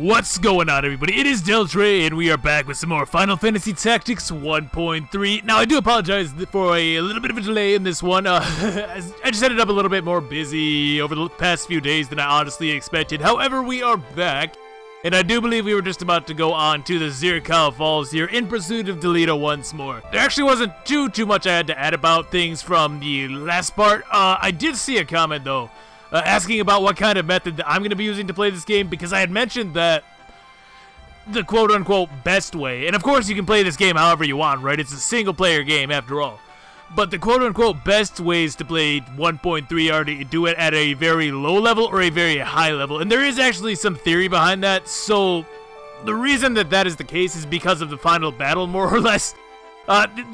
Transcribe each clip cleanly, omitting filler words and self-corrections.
What's going on, everybody? It is Deltray, and we are back with some more Final Fantasy Tactics 1.3. Now, I do apologize for a little bit of a delay in this one. I just ended up a little bit more busy over the past few days than I honestly expected. However, we are back, and I do believe we were just about to go on to the Zirkao Falls here in pursuit of Delita once more. There actually wasn't too much I had to add about things from the last part. I did see a comment, though. Asking about what kind of method that I'm going to be using to play this game, because I had mentioned that the quote-unquote best way, and of course you can play this game however you want, right? It's a single-player game after all. But the quote-unquote best ways to play 1.3 are to do it at a very low level or a very high level, and there is actually some theory behind that, so the reason that that is the case is because of the final battle, more or less.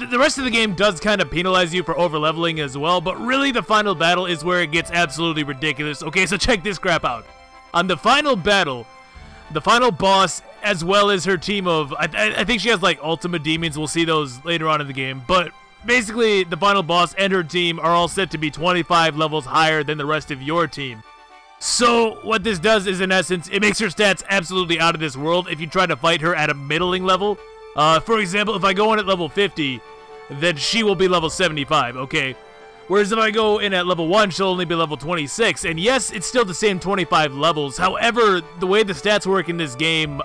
The rest of the game does kind of penalize you for over-leveling as well, but really the final battle is where it gets absolutely ridiculous. Okay, so check this crap out. On the final battle, the final boss, as well as her team of... I think she has, like, Ultima Demons. We'll see those later on in the game. But basically, the final boss and her team are all set to be 25 levels higher than the rest of your team. So, what this does is, in essence, it makes her stats absolutely out of this world if you try to fight her at a middling level. For example, if I go in at level 50, then she will be level 75, okay? Whereas if I go in at level 1, she'll only be level 26. And yes, it's still the same 25 levels. However, the way the stats work in this game,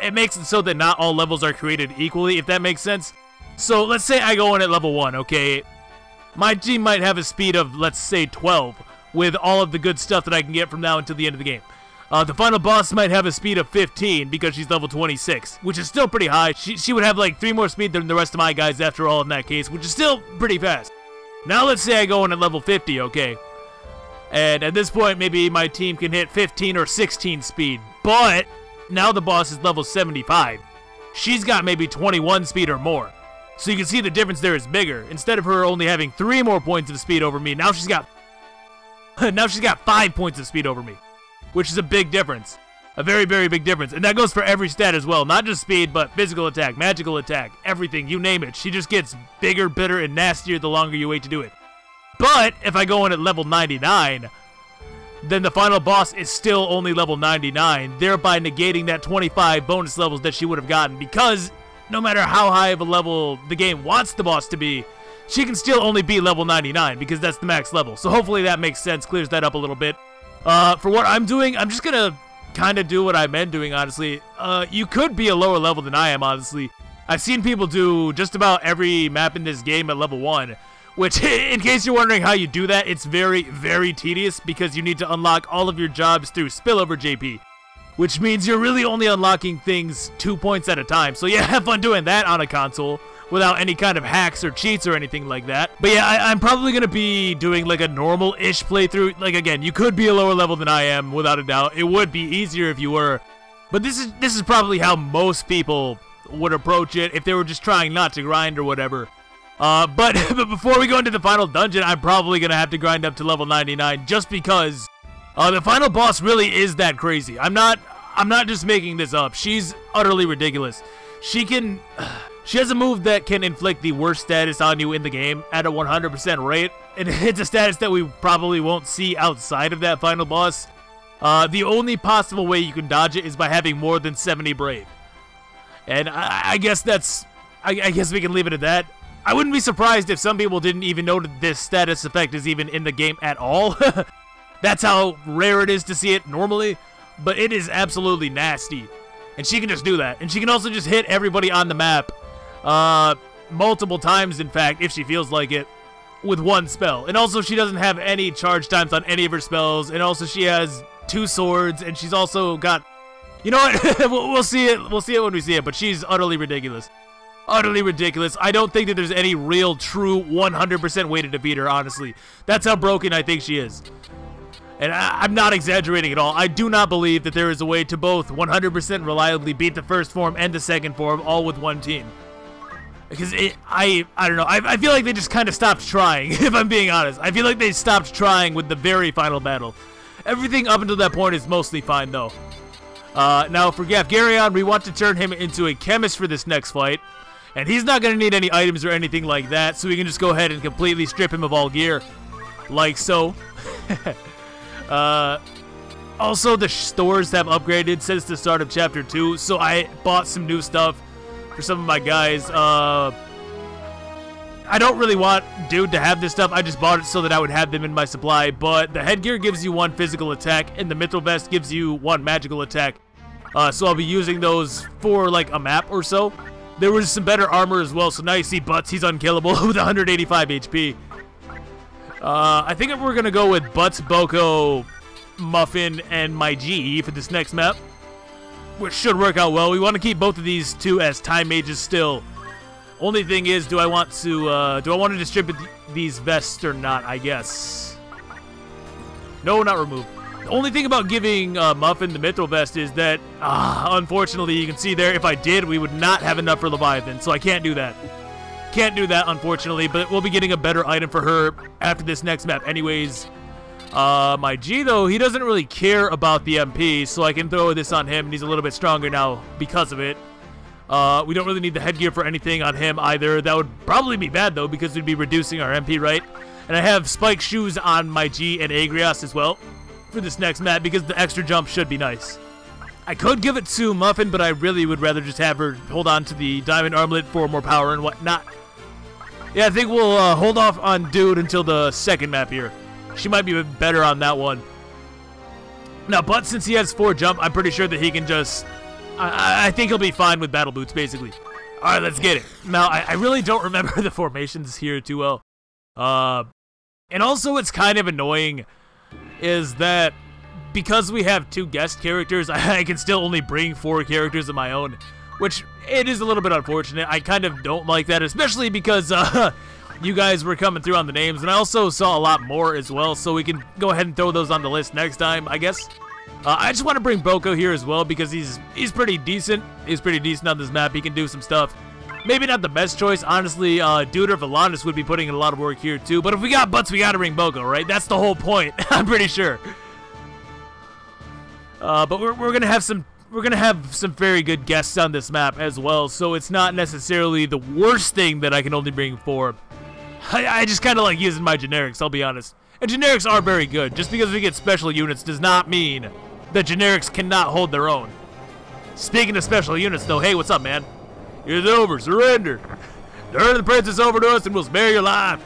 it makes it so that not all levels are created equally, if that makes sense. So let's say I go in at level 1, okay? My team might have a speed of, let's say, 12, with all of the good stuff that I can get from now until the end of the game. The final boss might have a speed of 15 because she's level 26, which is still pretty high. She would have like 3 more speed than the rest of my guys after all in that case, which is still pretty fast. Now let's say I go in at level 50, okay? And at this point, maybe my team can hit 15 or 16 speed, but now the boss is level 75. She's got maybe 21 speed or more. So you can see the difference there is bigger. Instead of her only having 3 more points of speed over me, now she's got now she's got 5 points of speed over me. Which is a big difference. A very, very big difference. And that goes for every stat as well. Not just speed, but physical attack, magical attack, everything, you name it. She just gets bigger, bitter, and nastier the longer you wait to do it. But if I go in at level 99, then the final boss is still only level 99, thereby negating that 25 bonus levels that she would have gotten. Because no matter how high of a level the game wants the boss to be, she can still only be level 99 because that's the max level. So hopefully that makes sense, clears that up a little bit. For what I'm doing, I'm just gonna kind of do what I've been doing, honestly. You could be a lower level than I am, honestly. I've seen people do just about every map in this game at level 1, which, in case you're wondering how you do that, it's very, very tedious because you need to unlock all of your jobs through Spillover JP, which means you're really only unlocking things 2 points at a time. So yeah, have fun doing that on a console without any kind of hacks or cheats or anything like that. But yeah, I'm probably going to be doing like a normal-ish playthrough. Like again, you could be a lower level than I am, without a doubt. It would be easier if you were. But this is probably how most people would approach it if they were just trying not to grind or whatever. But before we go into the final dungeon, I'm probably going to have to grind up to level 99 just because the final boss really is that crazy. I'm not just making this up. She's utterly ridiculous. She has a move that can inflict the worst status on you in the game at a 100% rate, and it's a status that we probably won't see outside of that final boss. The only possible way you can dodge it is by having more than 70 brave, and I guess that's... I guess we can leave it at that. I wouldn't be surprised if some people didn't even know that this status effect is even in the game at all. That's how rare it is to see it normally, but it is absolutely nasty. And she can just do that, and she can also just hit everybody on the map multiple times, in fact, if she feels like it, with one spell. And also she doesn't have any charge times on any of her spells, and also she has 2 swords, and she's also got, you know what, we'll see it when we see it, but she's utterly ridiculous. Utterly ridiculous. I don't think that there's any real, true 100% way to defeat her, honestly. That's how broken I think she is. And I'm not exaggerating at all. I do not believe that there is a way to both 100% reliably beat the first form and the second form all with one team. Because I don't know. I feel like they just kind of stopped trying, if I'm being honest. I feel like they stopped trying with the very final battle. Everything up until that point is mostly fine, though. Now, for Gafgarion, we want to turn him into a chemist for this next fight. And he's not going to need any items or anything like that, so we can just go ahead and completely strip him of all gear. Like so. Also, the stores have upgraded since the start of Chapter 2, so I bought some new stuff for some of my guys. I don't really want Dude to have this stuff. I just bought it so that I would have them in my supply, but the headgear gives you one physical attack, and the mithril vest gives you one magical attack. So I'll be using those for, like, a map or so. There was some better armor as well, so now you see Butz. He's unkillable with 185 HP. I think we're going to go with Butz, Boco, Muffin, and my GE for this next map, which should work out well. We want to keep both of these two as time mages still. Only thing is, do I want to distribute these vests or not, I guess? No, not removed. The only thing about giving Muffin the mithril vest is that, unfortunately, you can see there, if I did, we would not have enough for Leviathan, so I can't do that. Can't do that, unfortunately, but we'll be getting a better item for her after this next map anyways. My G, though, he doesn't really care about the MP, so I can throw this on him, and he's a little bit stronger now because of it. We don't really need the headgear for anything on him either. That would probably be bad, though, because we'd be reducing our MP, right? And I have spike shoes on my G and Agrias as well for this next map, because the extra jump should be nice. I could give it to Muffin, but I really would rather just have her hold on to the diamond armlet for more power and whatnot. Yeah, I think we'll hold off on Dude until the second map here. She might be better on that one. Now, but since he has 4 jump, I'm pretty sure that he can just... I think he'll be fine with battle boots, basically. Alright, let's get it. Now, I really don't remember the formations here too well. And also, what's kind of annoying is that because we have 2 guest characters, I can still only bring 4 characters of my own, which it is a little bit unfortunate. I kind of don't like that, especially because you guys were coming through on the names, and I also saw a lot more as well, so we can go ahead and throw those on the list next time, I guess. I just want to bring Boco here as well because he's pretty decent. He's pretty decent on this map. He can do some stuff. Maybe not the best choice. Honestly, Dude or Volantis would be putting in a lot of work here too. But if we got Butz, we got to bring Boco, right? That's the whole point. I'm pretty sure. But we're gonna have some very good guests on this map as well. So it's not necessarily the worst thing that I can only bring 4. I just kind of like using my generics, I'll be honest. And generics are very good. Just because we get special units does not mean that generics cannot hold their own. Speaking of special units, though, hey, what's up, man? It's over. Surrender. Turn the princess over to us and we'll spare your life.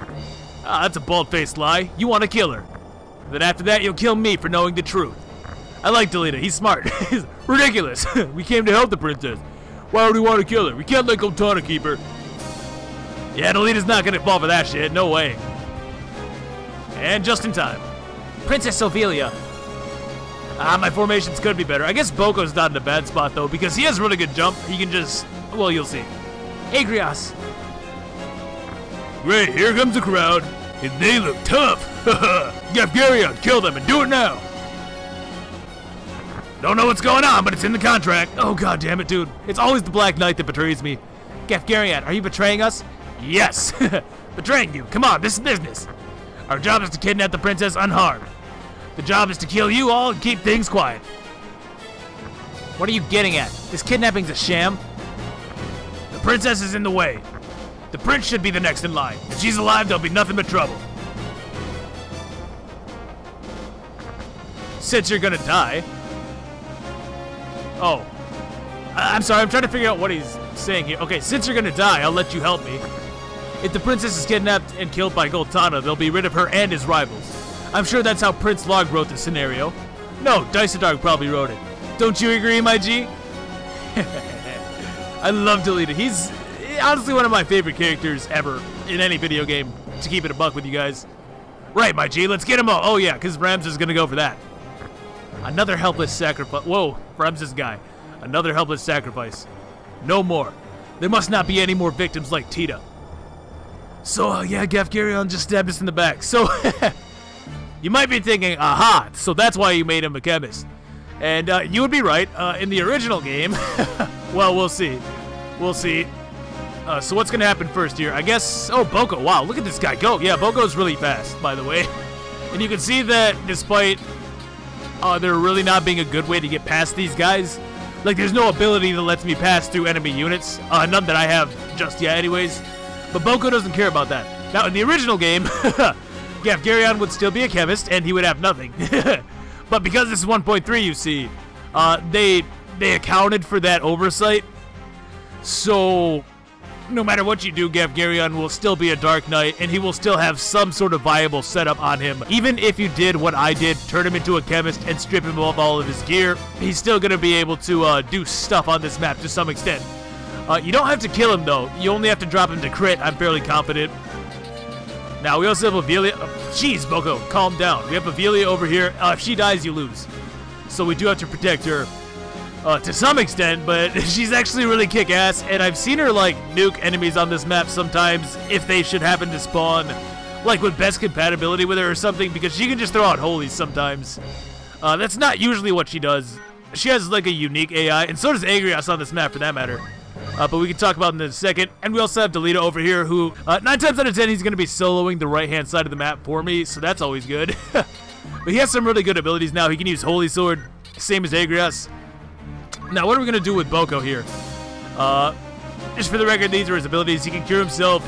Ah, that's a bald-faced lie. You want to kill her. Then after that, you'll kill me for knowing the truth. I like Delita. He's smart. He's ridiculous. We came to help the princess. Why would we want to kill her? We can't let Goltanna keep her. Yeah, Delita's not going to fall for that shit. No way. And just in time. Princess Ovelia. Ah, my formations could be better. I guess Boco's not in a bad spot, though, because he has really good jump. He can just... well, you'll see. Agrias. Great, here comes the crowd. And they look tough. Gafgarion, kill them and do it now. Don't know what's going on, but it's in the contract. Oh, god damn it, dude. It's always the Black Knight that betrays me. Gafgarion, are you betraying us? Yes. Betraying you. Come on, this is business. Our job is to kidnap the princess unharmed. The job is to kill you all and keep things quiet. What are you getting at? This kidnapping's a sham. The princess is in the way. The prince should be the next in line. If she's alive, there'll be nothing but trouble. Since you're gonna die. Oh. I'm sorry, I'm trying to figure out what he's saying here. Okay, since you're gonna die, I'll let you help me. If the princess is kidnapped and killed by Goltanna, they'll be rid of her and his rivals. I'm sure that's how Prince Log wrote the scenario. No, Dysodog probably wrote it. Don't you agree, my G? I love Delita. He's honestly one of my favorite characters ever in any video game, to keep it a buck with you guys. Right, my G, let's get him all. Oh, yeah, because Rams is going to go for that. Another helpless sacrifice. Whoa, Rams this guy. Another helpless sacrifice. No more. There must not be any more victims like Tita. So, yeah, Gafgarion just stabbed us in the back. So, you might be thinking, aha, so that's why you made him a chemist. And you would be right. In the original game, well, we'll see. We'll see. So what's going to happen first here? I guess, oh, Boco. Wow, look at this guy go. Yeah, Boco's really fast, by the way. And you can see that despite there really not being a good way to get past these guys, like there's no ability that lets me pass through enemy units. None that I have just yet anyways. But Boco doesn't care about that. Now, in the original game, Gafgarion would still be a chemist, and he would have nothing. But because this is 1.3, you see, they accounted for that oversight. So no matter what you do, Gafgarion will still be a Dark Knight, and he will still have some sort of viable setup on him. Even if you did what I did, turn him into a chemist and strip him of all of his gear, he's still going to be able to do stuff on this map to some extent. You don't have to kill him, though. You only have to drop him to crit, I'm fairly confident. Now, we also have Ovelia. Jeez, Boco, calm down. We have Ovelia over here. If she dies, you lose. So we do have to protect her. To some extent, but she's actually really kick-ass, and I've seen her, like, nuke enemies on this map sometimes if they should happen to spawn, like, with best compatibility with her or something, because she can just throw out holies sometimes. That's not usually what she does. She has, like, a unique AI, and so does Agrias on this map, for that matter. But we can talk about it in a second. And we also have Delita over here, who, 9 times out of 10, he's going to be soloing the right-hand side of the map for me, so that's always good. But he has some really good abilities now. He can use Holy Sword, same as Agrias. Now, what are we going to do with Boco here? Just for the record, these are his abilities. He can cure himself.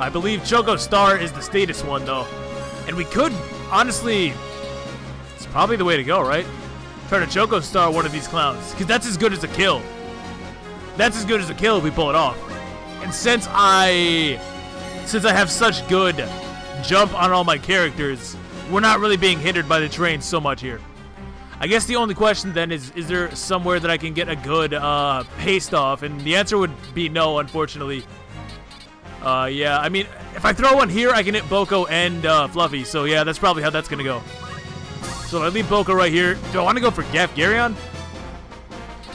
I believe Choco Star is the status one, though. And we could, honestly, it's probably the way to go, right? Try to Choco Star one of these clowns, because that's as good as a kill. That's as good as a kill if we pull it off. And since I have such good jump on all my characters, we're not really being hindered by the terrain so much here. I guess the only question then is there somewhere that I can get a good paste off? And the answer would be no, unfortunately. Yeah, I mean, if I throw one here, I can hit Boco and Fluffy. So yeah, that's probably how that's going to go. So I leave Boco right here. Do I want to go for Gafgarion?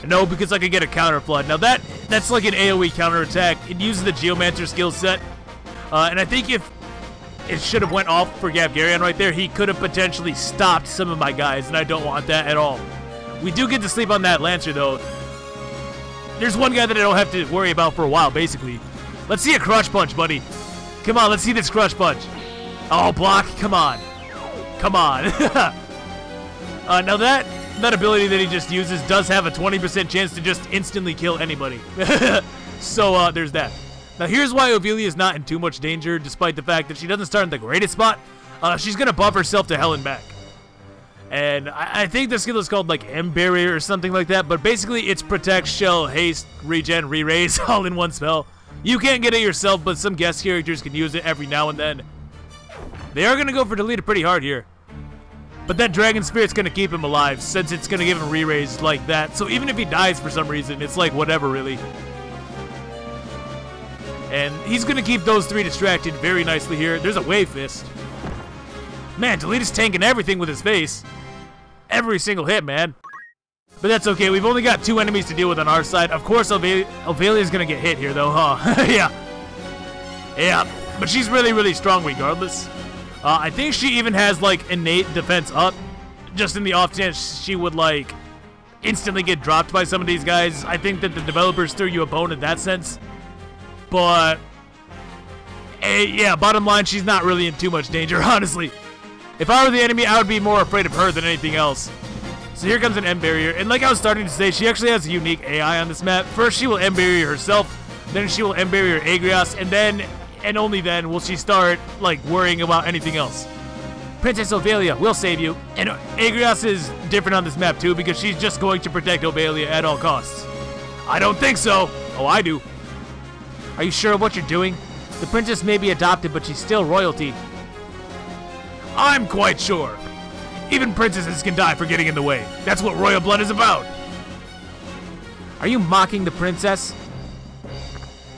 No, because I could get a counter flood. Now that's like an AoE counter attack. It uses the Geomancer skill set. And I think if it should have went off for Gafgarion right there, he could have potentially stopped some of my guys, and I don't want that at all. We do get to sleep on that Lancer, though. There's one guy that I don't have to worry about for a while, basically. Let's see a Crush Punch, buddy. Come on, let's see this Crush Punch. Oh, block, come on. Come on. Now that ability that he just uses does have a 20% chance to just instantly kill anybody. So there's that. Now here's why Ovelia is not in too much danger, despite the fact that she doesn't start in the greatest spot. She's going to buff herself to hell and back. And I think the skill is called like M Barrier or something like that, but basically it's Protect, Shell, Haste, Regen, Re-Raise all in one spell. You can't get it yourself, but some guest characters can use it every now and then. They are going to go for Delita pretty hard here. But that Dragon Spirit's going to keep him alive since it's going to give him Re-Raise like that. So even if he dies for some reason, it's like whatever really. And he's going to keep those three distracted very nicely here. There's a Wave Fist. Man, Delita's tanking everything with his face. Every single hit, man. But that's okay. We've only got 2 enemies to deal with on our side. Of course, Ovelia's going to get hit here, though, huh? Yeah. Yeah. But she's really, really strong regardless. I think she even has, like, innate defense up. Just in the off chance she would, like, instantly get dropped by some of these guys. I think that the developers threw you a bone in that sense. But, yeah, bottom line, she's not really in too much danger, honestly. If I were the enemy, I would be more afraid of her than anything else. So here comes an M-Barrier. And like I was starting to say, she actually has a unique AI on this map. First, she will M-Barrier herself. Then she will M-Barrier Agrias. And then, and only then, will she start, like, worrying about anything else. Princess Ovelia will save you. And Agrias is different on this map, too, because she's just going to protect Ovelia at all costs. I don't think so. Oh, I do. Are you sure of what you're doing? The princess may be adopted, but she's still royalty. I'm quite sure. Even princesses can die for getting in the way. That's what royal blood is about. Are you mocking the princess?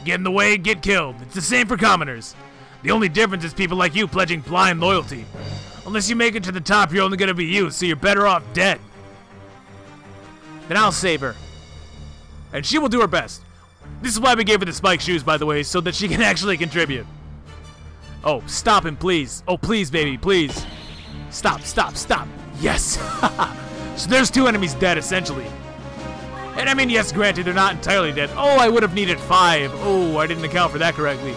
Get in the way, get killed. It's the same for commoners. The only difference is people like you pledging blind loyalty. Unless you make it to the top, you're only going to be used, so you're better off dead. Then I'll save her. And she will do her best. This is why we gave her the spike shoes, by the way, so that she can actually contribute. Oh, stop him, please. Oh, please, baby, please. Stop, stop, stop. Yes. So there's 2 enemies dead, essentially. And I mean, yes, granted, they're not entirely dead. Oh, I would have needed 5. Oh, I didn't account for that correctly.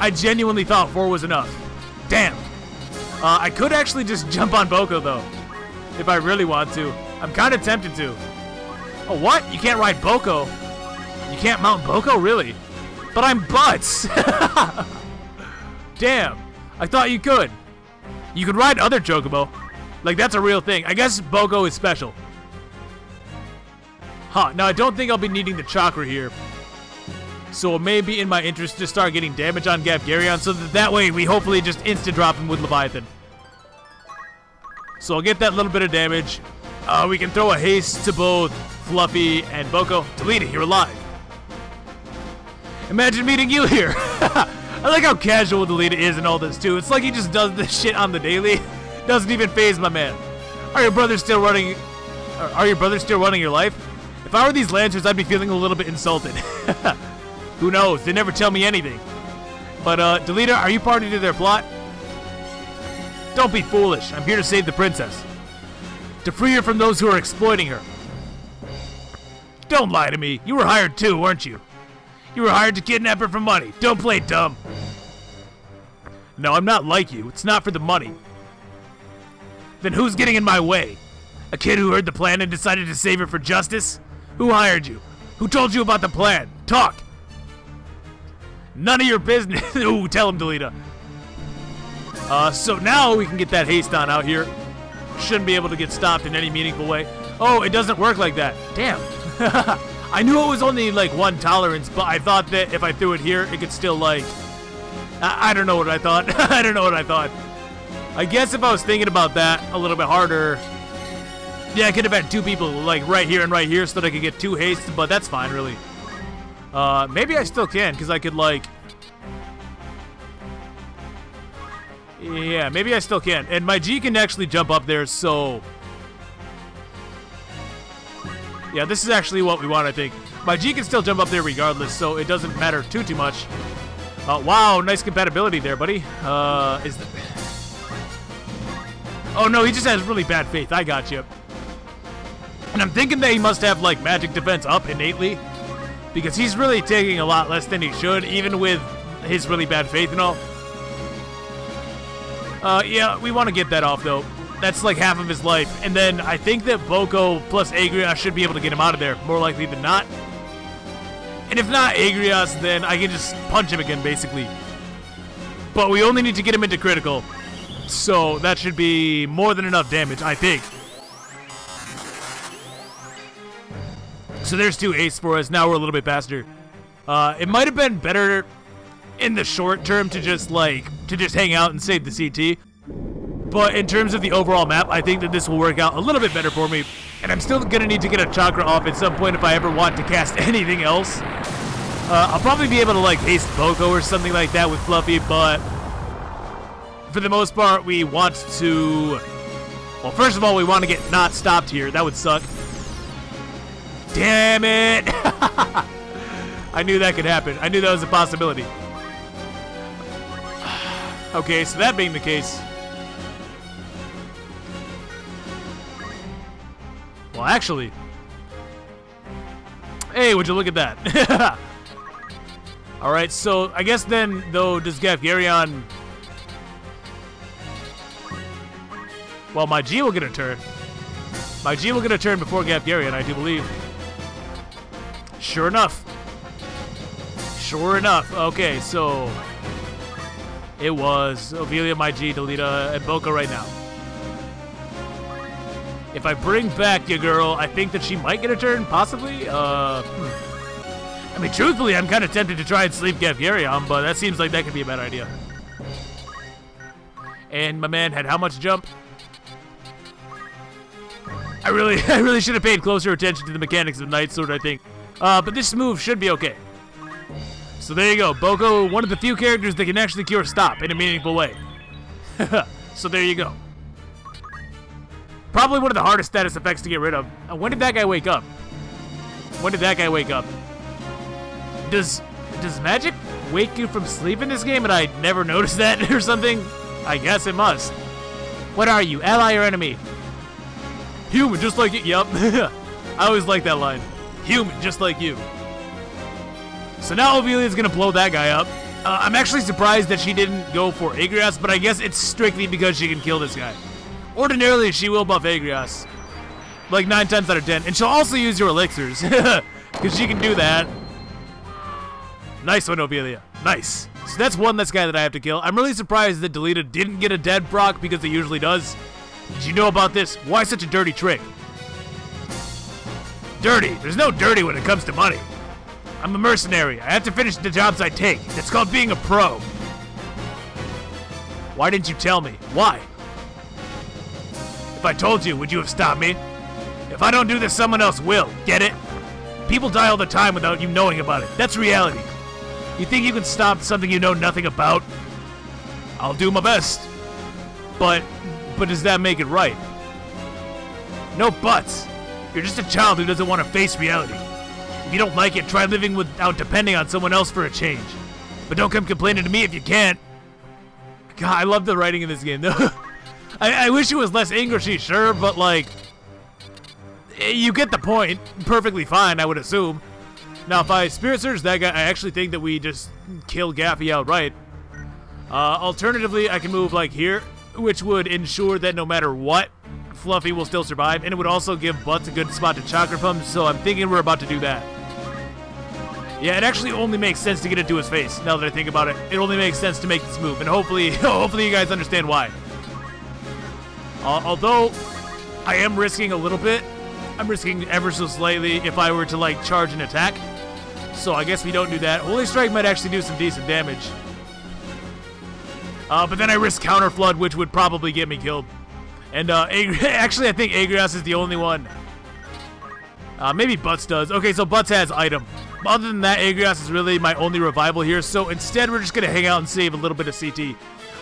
I genuinely thought 4 was enough. Damn. I could actually just jump on Boco, though, if I really want to. I'm kind of tempted to. Oh, what? You can't ride Boco? You can't mount Boco? Really? But I'm Butz! Damn. I thought you could. You could ride other Chocobo. Like, that's a real thing. I guess Boco is special. Huh. Now, I don't think I'll be needing the chakra here. So it may be in my interest to start getting damage on Gafgarion, so that way we hopefully just instant drop him with Leviathan. So I'll get that little bit of damage. We can throw a haste to both Fluffy and Boco. Delita, you're alive. Imagine meeting you here. I like how casual Delita is in all this too. It's like he just does this shit on the daily. Doesn't even faze my man. Are your brothers still running your life? If I were these Lancers, I'd be feeling a little bit insulted. Who knows? They never tell me anything. But, Delita, are you party to their plot? Don't be foolish. I'm here to save the princess. To free her from those who are exploiting her. Don't lie to me. You were hired too, weren't you? You were hired to kidnap her for money. Don't play dumb. No, I'm not like you. It's not for the money. Then who's getting in my way? A kid who heard the plan and decided to save her for justice? Who hired you? Who told you about the plan? Talk! None of your business. Ooh, tell him, Delita. So now we can get that haste on out here. Shouldn't be able to get stopped in any meaningful way. Oh, it doesn't work like that. Damn. I knew it was only, like, one tolerance, but I thought that if I threw it here, it could still, like... I don't know what I thought. I don't know what I thought. I guess if I was thinking about that a little bit harder... Yeah, I could have had two people, like, right here and right here so that I could get two hastes, but that's fine, really. Maybe I still can, because I could, like... Yeah, maybe I still can. And my G can actually jump up there, so... Yeah, this is actually what we want, I think. My G can still jump up there regardless, so it doesn't matter too much. Wow, nice compatibility there, buddy. Is the... Oh, no, he just has really bad faith. I got you. And I'm thinking that he must have, like, magic defense up innately. Because he's really taking a lot less than he should, even with his really bad faith and all. Yeah, we want to get that off, though. That's like half of his life. And then I think that Boco plus Agrias should be able to get him out of there, more likely than not. And if not Agrias, then I can just punch him again, basically. But we only need to get him into critical. So that should be more than enough damage, I think. So there's two ace for us. Now we're a little bit faster. It might have been better in the short term to just hang out and save the CT. But in terms of the overall map, I think that this will work out a little bit better for me. And I'm still gonna need to get a chakra off at some point if I ever want to cast anything else. I'll probably be able to like haste Boco or something like that with Fluffy, but for the most part, we want to. Well, first of all, we want to get not stopped here. That would suck. Damn it! I knew that could happen. I knew that was a possibility. Okay, so that being the case... Well, actually... Hey, would you look at that? Alright, so I guess then, though, does Gafgarion... Well, my G will get a turn. My G will get a turn before Gafgarion, I do believe. Sure enough. Sure enough. Okay, so... It was Ovelia, my G, Delita, and Boco right now. If I bring back your girl, I think that she might get a turn, possibly? I mean, truthfully, I'm kind of tempted to try and sleep Gafgarion, but that seems like that could be a bad idea. And my man had how much jump? I really should have paid closer attention to the mechanics of Night Sword, I think. But this move should be okay. So there you go. Boco, one of the few characters that can actually cure stop in a meaningful way. So there you go. Probably one of the hardest status effects to get rid of. When did that guy wake up? When did that guy wake up? Does magic wake you from sleep in this game and I never noticed that or something? I guess it must. What are you, ally or enemy? Human, just like you. Yup. I always like that line. Human, just like you. So now Ovelia's going to blow that guy up. I'm actually surprised that she didn't go for Agrias, but I guess it's strictly because she can kill this guy. Ordinarily, she will buff Agrias. Like 9 times out of 10. And she'll also use your elixirs. Because she can do that. Nice one, Ovelia. Nice. So that's one less guy that I have to kill. I'm really surprised that Delita didn't get a dead proc because it usually does. Did you know about this? Why such a dirty trick? Dirty? There's no dirty when it comes to money. I'm a mercenary. I have to finish the jobs I take. That's called being a pro. Why didn't you tell me? Why? If I told you, would you have stopped me? If I don't do this, someone else will. Get it? People die all the time without you knowing about it. That's reality. You think you can stop something you know nothing about? I'll do my best. But does that make it right? No buts. You're just a child who doesn't want to face reality. If you don't like it, try living without depending on someone else for a change. But don't come complaining to me if you can't. God, I love the writing in this game, though. I wish it was less Englishy, sure, but like... You get the point. Perfectly fine, I would assume. Now, if I spirit surge that guy, I actually think that we just kill Gaffy outright. Alternatively, I can move like here, which would ensure that no matter what, Fluffy will still survive, and it would also give Butts a good spot to chakra pump, so I'm thinking we're about to do that. Yeah, it actually only makes sense to get it to his face, now that I think about it. It only makes sense to make this move, and hopefully you guys understand why. Although, I am risking a little bit. I'm risking ever so slightly if I were to, like, charge an attack. So I guess we don't do that. Holy Strike might actually do some decent damage. But then I risk Counter Flood, which would probably get me killed. And actually, I think Agrias is the only one. Maybe Butz does. Okay, so Butz has item. Other than that, Agrias is really my only revival here. So instead, we're just going to hang out and save a little bit of CT.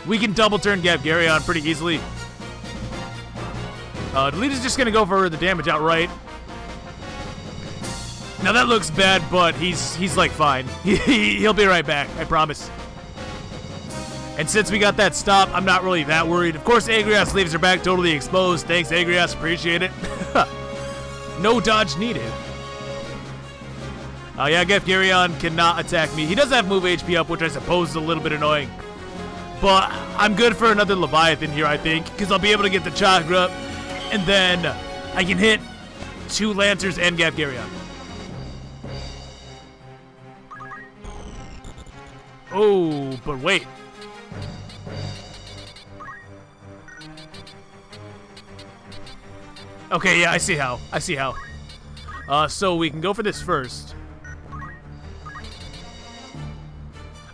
We can double turn Gafgarion pretty easily. Delita's just going to go for the damage outright. Now that looks bad, but he's like fine. He'll be right back, I promise. And since we got that stop, I'm not really that worried. Of course, Agrias leaves her back totally exposed. Thanks, Agrias. Appreciate it. No dodge needed. Yeah, Gafgarion cannot attack me. He does have move HP up, which I suppose is a little bit annoying. But I'm good for another Leviathan here, I think, because I'll be able to get the Chakra up, and then I can hit two Lancers and Gafgarion. Oh, but wait. Okay, yeah, I see how. So we can go for this first.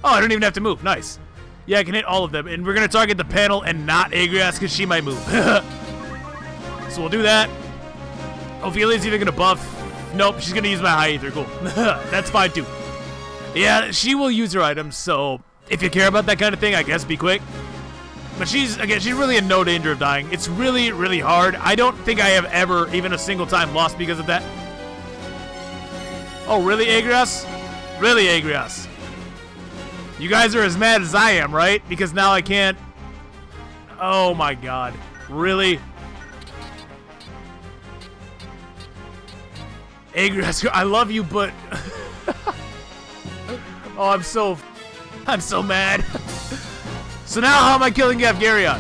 Oh, I don't even have to move. Nice. Yeah, I can hit all of them, and we're gonna target the panel and not Agrias because she might move. So we'll do that. Ovelia's either gonna buff. Nope, she's gonna use my high ether. Cool. That's fine too. Yeah, she will use her items. So if you care about that kind of thing, I guess be quick. But she's really in no danger of dying. It's really, really hard. I don't think I have ever, even a single time, lost because of that. Oh, really, Agrias? Really, Agrias? You guys are as mad as I am, right? Because now I can't... Oh my god. Really? Agrias, I love you, but... Oh, I'm so mad. So now how am I killing Gafgarion?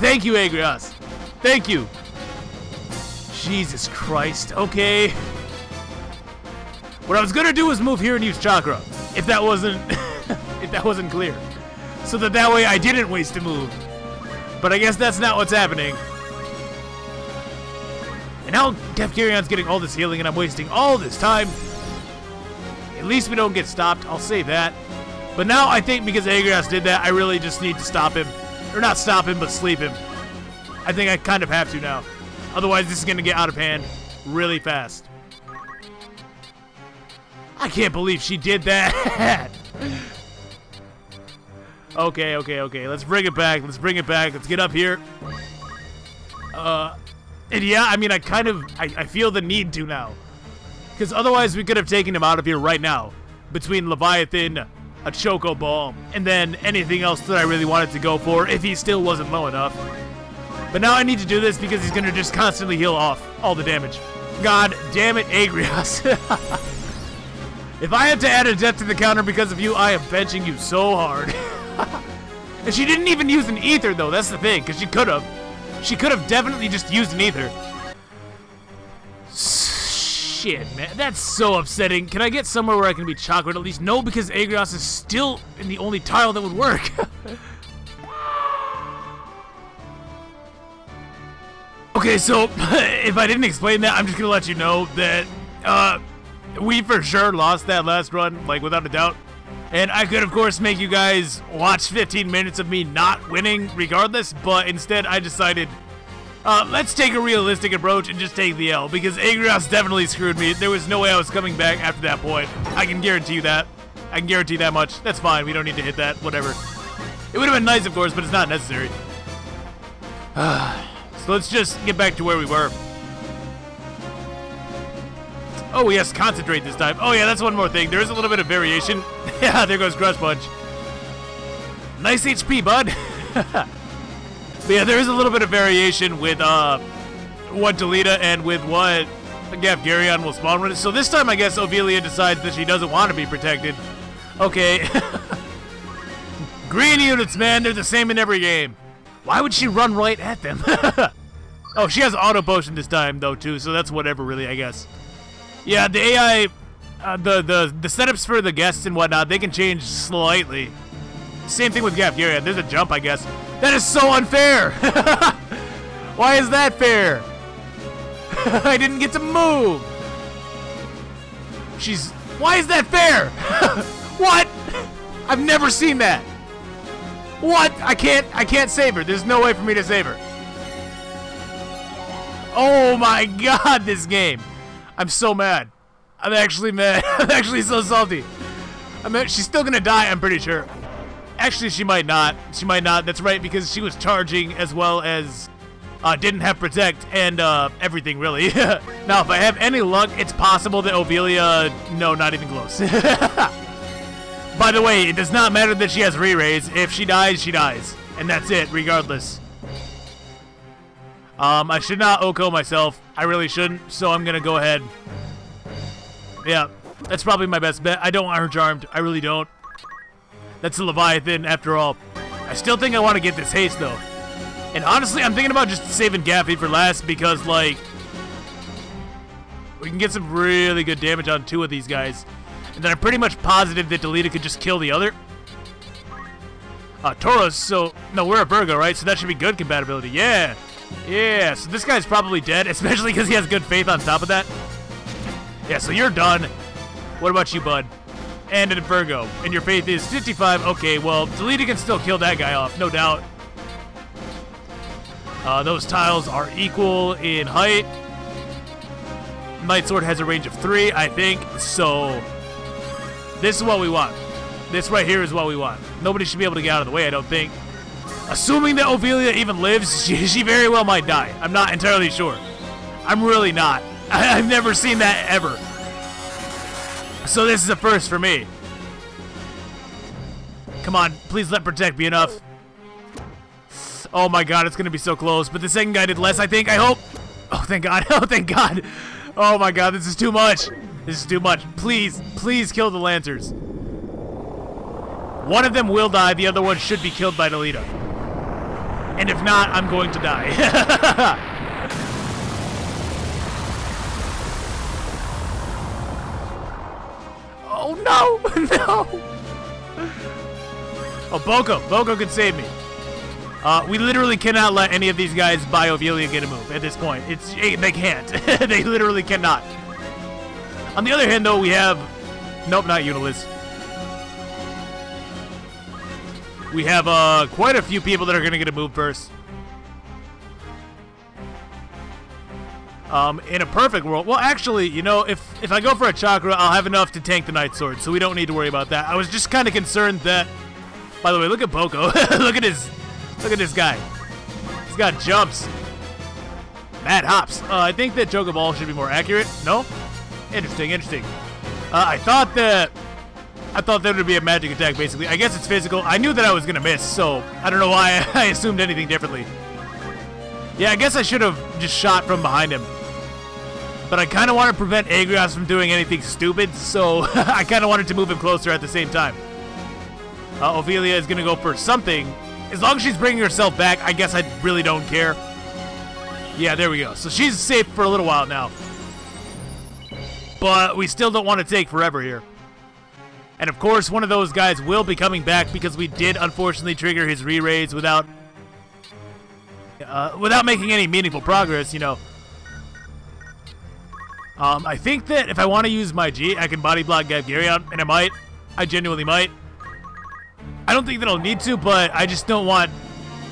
Thank you, Agrias. Thank you. Jesus Christ. Okay. What I was gonna do was move here and use Chakra. If that wasn't... If that wasn't clear. So that way I didn't waste a move. But I guess that's not what's happening. And now Gafgarion's getting all this healing and I'm wasting all this time. At least we don't get stopped. I'll say that. But now I think because Agrias did that, I really just need to stop him. Or not stop him, but sleep him. I think I kind of have to now. Otherwise this is going to get out of hand really fast. I can't believe she did that. Okay. Let's bring it back. Let's get up here. And yeah, I mean, I feel the need to now. Because otherwise we could have taken him out of here right now. Between Leviathan, a Choco Ball, and then anything else that I really wanted to go for if he still wasn't low enough. But now I need to do this because he's going to just constantly heal off all the damage. God damn it, Agrias. If I have to add a death to the counter because of you, I am benching you so hard. And she didn't even use an ether, though. That's the thing, because she could have. She could have definitely just used an ether. Shit, man. That's so upsetting. Can I get somewhere where I can be chakra? At least no, because Agrias is still in the only tile that would work. Okay, so if I didn't explain that, I'm just gonna let you know that we for sure lost that last run, like without a doubt. And I could, of course, make you guys watch 15 minutes of me not winning regardless, but instead I decided, let's take a realistic approach and just take the L, because Agrias definitely screwed me. There was no way I was coming back after that point. I can guarantee you that. I can guarantee that much. That's fine. We don't need to hit that. Whatever. It would have been nice, of course, but it's not necessary. So let's just get back to where we were. Oh, yes, concentrate this time. Oh, yeah, that's one more thing. There is a little bit of variation. Yeah, there goes Crush Punch. Nice HP, bud. But yeah, there is a little bit of variation with what Delita and with what Gafgarion will spawn with. So this time, I guess, Ovelia decides that she doesn't want to be protected. Okay. Green units, man. They're the same in every game. Why would she run right at them? Oh, she has auto potion this time, though, too. So that's whatever, really, I guess. Yeah, the AI, the setups for the guests and whatnot, they can change slightly. Same thing with Gafgarion. There's a jump, I guess. That is so unfair! Why is that fair? I didn't get to move! She's... Why is that fair? What? I've never seen that. What? I can't save her. There's no way for me to save her. Oh my god, this game. I'm so mad. I'm actually mad. I'm actually so salty. I mean, she's still gonna die, I'm pretty sure. Actually, she might not. She might not. That's right, because she was charging as well as didn't have protect and everything, really. Now, if I have any luck, it's possible that Ovelia... No, not even close. By the way, it does not matter that she has re-raise. If she dies, she dies. And that's it, regardless. I should not Oko myself. I really shouldn't, so I'm going to go ahead. Yeah, that's probably my best bet. I don't want her charmed. I really don't. That's a Leviathan, after all. I still think I want to get this haste, though. And honestly, I'm thinking about just saving Gaffy for last because, like, we can get some really good damage on two of these guys. And then I'm pretty much positive that Delita could just kill the other. Tauros, so... No, we're a Virgo, right? So that should be good compatibility. Yeah! Yeah, so this guy's probably dead, especially because he has good faith on top of that. Yeah, so you're done. What about you, bud? And a Virgo, and your faith is 55. Okay, well, Delita can still kill that guy off, no doubt. Those tiles are equal in height. Night Sword has a range of 3, I think, so this is what we want. This right here is what we want. Nobody should be able to get out of the way, I don't think. Assuming that Ovelia even lives, she very well might die. I'm not entirely sure. I'm really not. I've never seen that ever. So this is a first for me. Come on, please let protect be enough. Oh my god, it's going to be so close. But the second guy did less, I think. I hope. Oh, thank god. Oh, thank god. Oh my god, this is too much. This is too much. Please, please kill the Lancers. One of them will die. The other one should be killed by Delita. And if not, I'm going to die. Oh, no! No! Oh, Boco. Boco can save me. We literally cannot let any of these guys by Ovelia get a move at this point. They can't. They literally cannot. On the other hand, though, we have... Nope, not Unilis. We have quite a few people that are going to get a move first. In a perfect world, well, actually, you know, if I go for a chakra, I'll have enough to tank the Night Sword, so we don't need to worry about that. I was just kind of concerned that. By the way, look at Boco. look at this guy. He's got jumps, mad hops. I think that Joga Ball should be more accurate. No, interesting, interesting. I thought that would be a magic attack. Basically, I guess it's physical. I knew that I was gonna miss, so I don't know why I assumed anything differently. Yeah, I guess I should have just shot from behind him. But I kind of want to prevent Agrias from doing anything stupid, so I kind of wanted to move him closer at the same time. Ovelia is going to go for something. As long as she's bringing herself back, I guess I really don't care. Yeah, there we go. So she's safe for a little while now. But we still don't want to take forever here. And of course, one of those guys will be coming back because we did unfortunately trigger his re-raids without... without making any meaningful progress, you know. I think that if I want to use my G, I can body block Gafgarion, and I might. I genuinely might. I don't think that I'll need to, but I just don't want...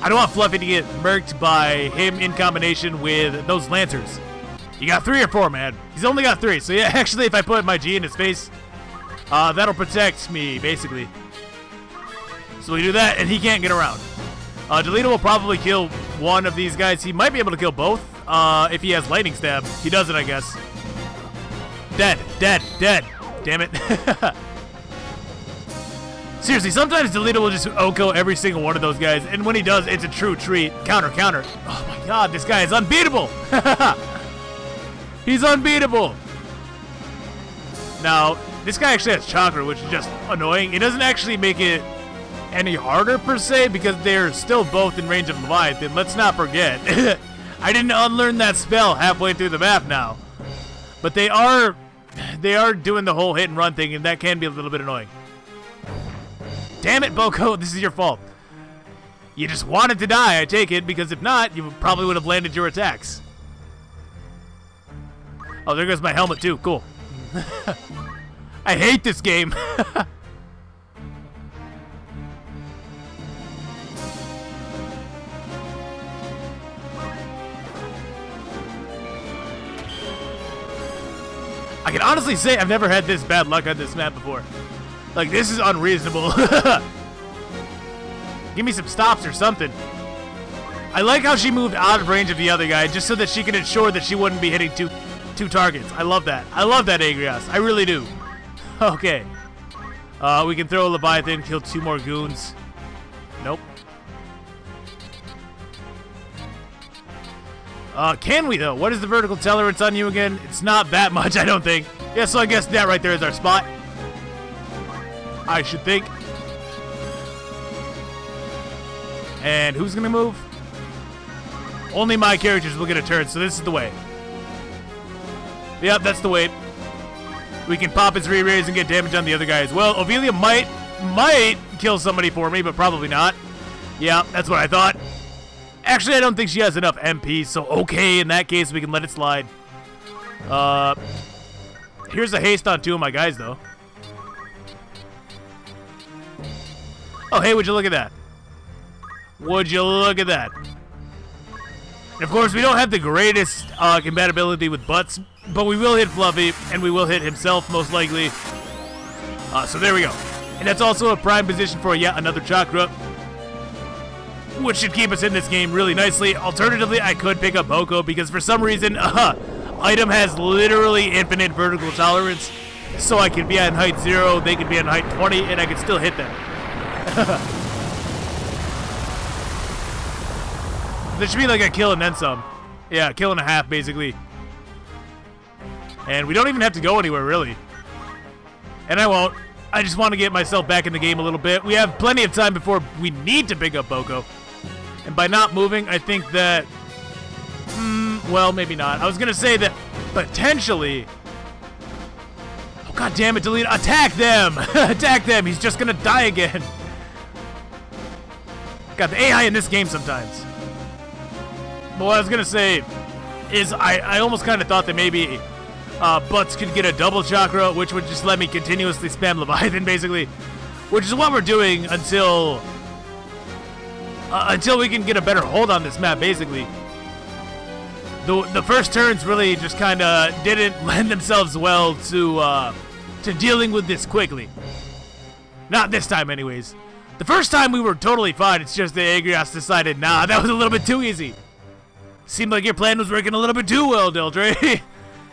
I don't want Fluffy to get murked by him in combination with those Lancers. You got 3 or 4, man. He's only got 3, so yeah, actually, if I put my G in his face, that'll protect me, basically. So we do that, and he can't get around. Delita will probably kill one of these guys. He might be able to kill both, if he has Lightning Stab. He doesn't, I guess. Dead, dead, dead. Damn it. Seriously, sometimes Delita will just Oko every single one of those guys, and when he does, it's a true treat. Counter, counter. Oh my god, this guy is unbeatable! He's unbeatable! Now, this guy actually has Chakra, which is just annoying. It doesn't actually make it any harder, per se, because they're still both in range of Leviathan. Let's not forget. I didn't unlearn that spell halfway through the map now. But they are doing the whole hit and run thing, and that can be a little bit annoying. Damn it, Boco, this is your fault. You just wanted to die, I take it, because if not, you probably would have landed your attacks. Oh, there goes my helmet too, cool. I hate this game. I can honestly say I've never had this bad luck on this map before. Like, this is unreasonable. Give me some stops or something. I like how she moved out of range of the other guy just so that she could ensure that she wouldn't be hitting two targets. I love that. I love that, Agrias. I really do. Okay. We can throw a Leviathan, kill 2 more goons. Nope. Can we, though? What is the vertical tolerance on you again? It's not that much, I don't think. Yeah, so I guess that right there is our spot. I should think. And who's gonna move? Only my characters will get a turn, so this is the way. Yep, that's the way. We can pop his re-raise and get damage on the other guy as well. Ovelia might kill somebody for me, but probably not. Yeah, that's what I thought. Actually, I don't think she has enough MP, so okay, in that case, we can let it slide. Here's a haste on 2 of my guys, though. Oh, hey, would you look at that? Would you look at that? And of course, we don't have the greatest compatibility with Butz, but we will hit Fluffy, and we will hit himself, most likely. So there we go. And that's also a prime position for yet another Chakra, which should keep us in this game really nicely. Alternatively, I could pick up Boco, because for some reason, item has literally infinite vertical tolerance, so I can be on height 0, they can be on height 20, and I can still hit them. There should be like a kill and then some. Yeah, kill and a half basically. And we don't even have to go anywhere really. And I won't. I just want to get myself back in the game a little bit. We have plenty of time before we need to pick up Boco. And by not moving, I think that... well, maybe not. I was going to say that potentially... Oh, god damn it, Delita. Attack them! Attack them! He's just going to die again. Got the AI in this game sometimes. But what I was going to say is I almost kind of thought that maybe Butz could get a double Chakra, which would just let me continuously spam Leviathan, basically. Which is what we're doing until we can get a better hold on this map, basically. The first turns really just kind of didn't lend themselves well to dealing with this quickly. Not this time, anyways. The first time we were totally fine, it's just that Agrias decided, nah, that was a little bit too easy. Seemed like your plan was working a little bit too well, Deldre.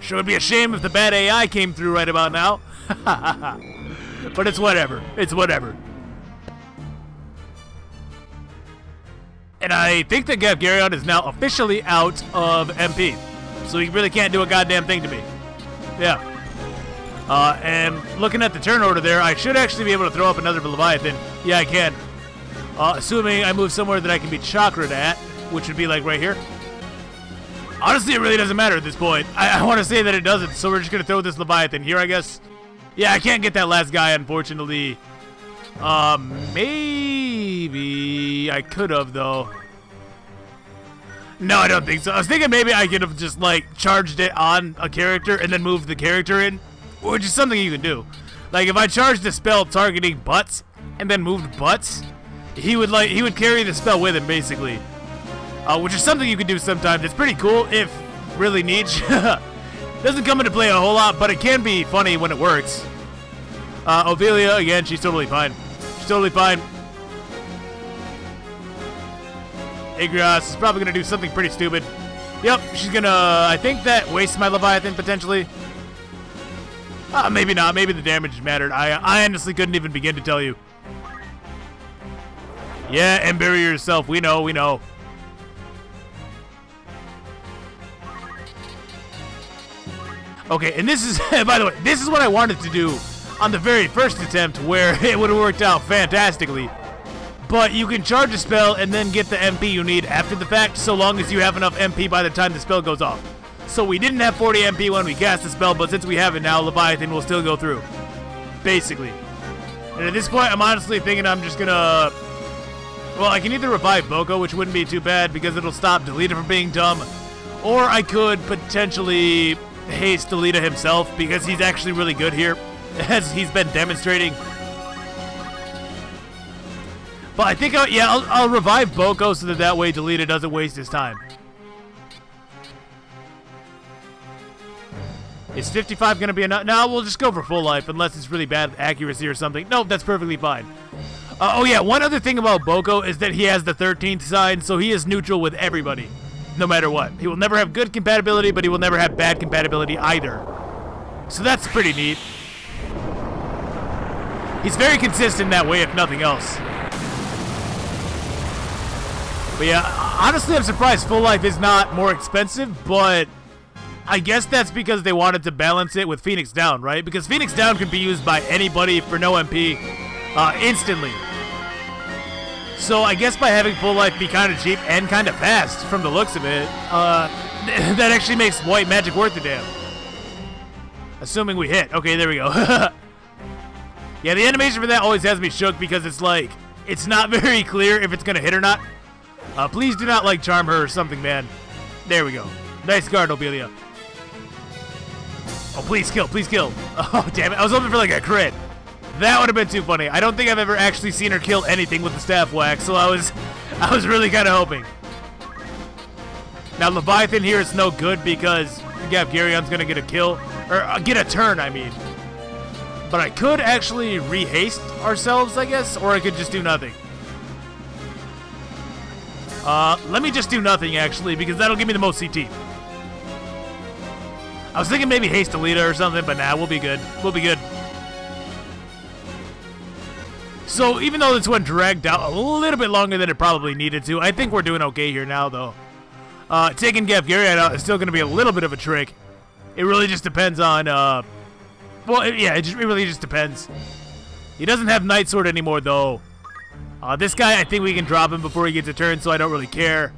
Sure would be a shame if the bad AI came through right about now. But it's whatever. It's whatever. And I think that Gafgarion is now officially out of MP. So he really can't do a goddamn thing to me. Yeah. And looking at the turn order there, I should actually be able to throw up another Leviathan. Yeah, I can. Assuming I move somewhere that I can be Chakra'd at, which would be like right here. Honestly, it really doesn't matter at this point. I want to say that it doesn't, so we're just going to throw this Leviathan here, I guess. Yeah, I can't get that last guy, unfortunately. Maybe I could have, though. No, I don't think so. I was thinking maybe I could have just, like, charged it on a character and then moved the character in, which is something you can do. Like, if I charged the spell targeting Butz and then moved Butz, he would carry the spell with him, basically. Which is something you can do sometimes. It's pretty cool, if really niche. Doesn't come into play a whole lot, but it can be funny when it works. Ovelia, again, she's totally fine. She's totally fine. Agrias is probably going to do something pretty stupid. Yep, she's going to, I think that wastes my Leviathan, potentially. Maybe not. Maybe the damage mattered. I honestly couldn't even begin to tell you. Yeah, and bury yourself. We know, we know. Okay, and this is, by the way, this is what I wanted to do on the very first attempt where it would have worked out fantastically. But you can charge a spell and then get the MP you need after the fact, so long as you have enough MP by the time the spell goes off. So we didn't have 40 MP when we cast the spell, but since we have it now, Leviathan will still go through. Basically. And at this point, I'm honestly thinking I'm just gonna... Well, I can either revive Boco, which wouldn't be too bad because it'll stop Delita from being dumb, or I could potentially haste Delita himself because he's actually really good here, as he's been demonstrating. But I think, I'll revive Boco so that that way Delita doesn't waste his time. Is 55 going to be enough? No, we'll just go for full life unless it's really bad accuracy or something. Nope, that's perfectly fine. Oh yeah, one other thing about Boco is that he has the 13th sign, so he is neutral with everybody, no matter what. He will never have good compatibility, but he will never have bad compatibility either. So that's pretty neat. He's very consistent that way, if nothing else. But yeah, honestly, I'm surprised full life is not more expensive, but I guess that's because they wanted to balance it with Phoenix Down, right? Because Phoenix Down can be used by anybody for no MP instantly. So I guess by having full life be kind of cheap and kind of fast from the looks of it, that actually makes white magic worth the damn. Assuming we hit. Okay, there we go. Yeah, the animation for that always has me shook because it's like, it's not very clear if it's going to hit or not. Please do not, like, charm her or something, man. There we go. Nice guard, Ovelia. Oh, please kill. Please kill. Oh, damn it. I was hoping for, like, a crit. That would have been too funny. I don't think I've ever actually seen her kill anything with the staff whack, so I was really kind of hoping. Now, Leviathan here is no good because Gafgarion's going to get a kill. Or get a turn, I mean. But I could actually rehaste ourselves, I guess, or I could just do nothing. Let me just do nothing, actually, because that'll give me the most CT. I was thinking maybe haste Delita or something, but nah, we'll be good. We'll be good. So, even though this one dragged out a little bit longer than it probably needed to, I think we're doing okay here now, though. Taking Gafgarion out is still going to be a little bit of a trick. It really just depends on, it really just depends. He doesn't have Night Sword anymore, though. This guy, I think we can drop him before he gets a turn, so I don't really care.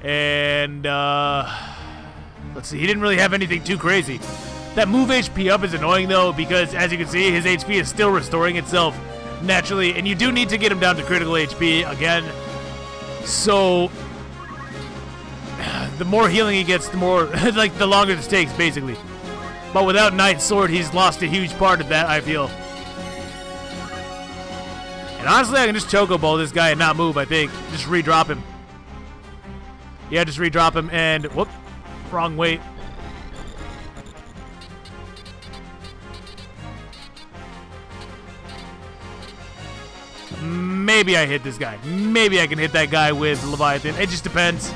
And, let's see. He didn't really have anything too crazy. That move HP up is annoying, though, because, as you can see, his HP is still restoring itself naturally. And you do need to get him down to critical HP again. So, the more healing he gets, the more, like, the longer this takes, basically. But without Night Sword, he's lost a huge part of that, I feel. And honestly, I can just chocoball this guy and not move, I think. Just redrop him. Yeah, just redrop him and... Whoop. Wrong way. Maybe I hit this guy. Maybe I can hit that guy with Leviathan. It just depends.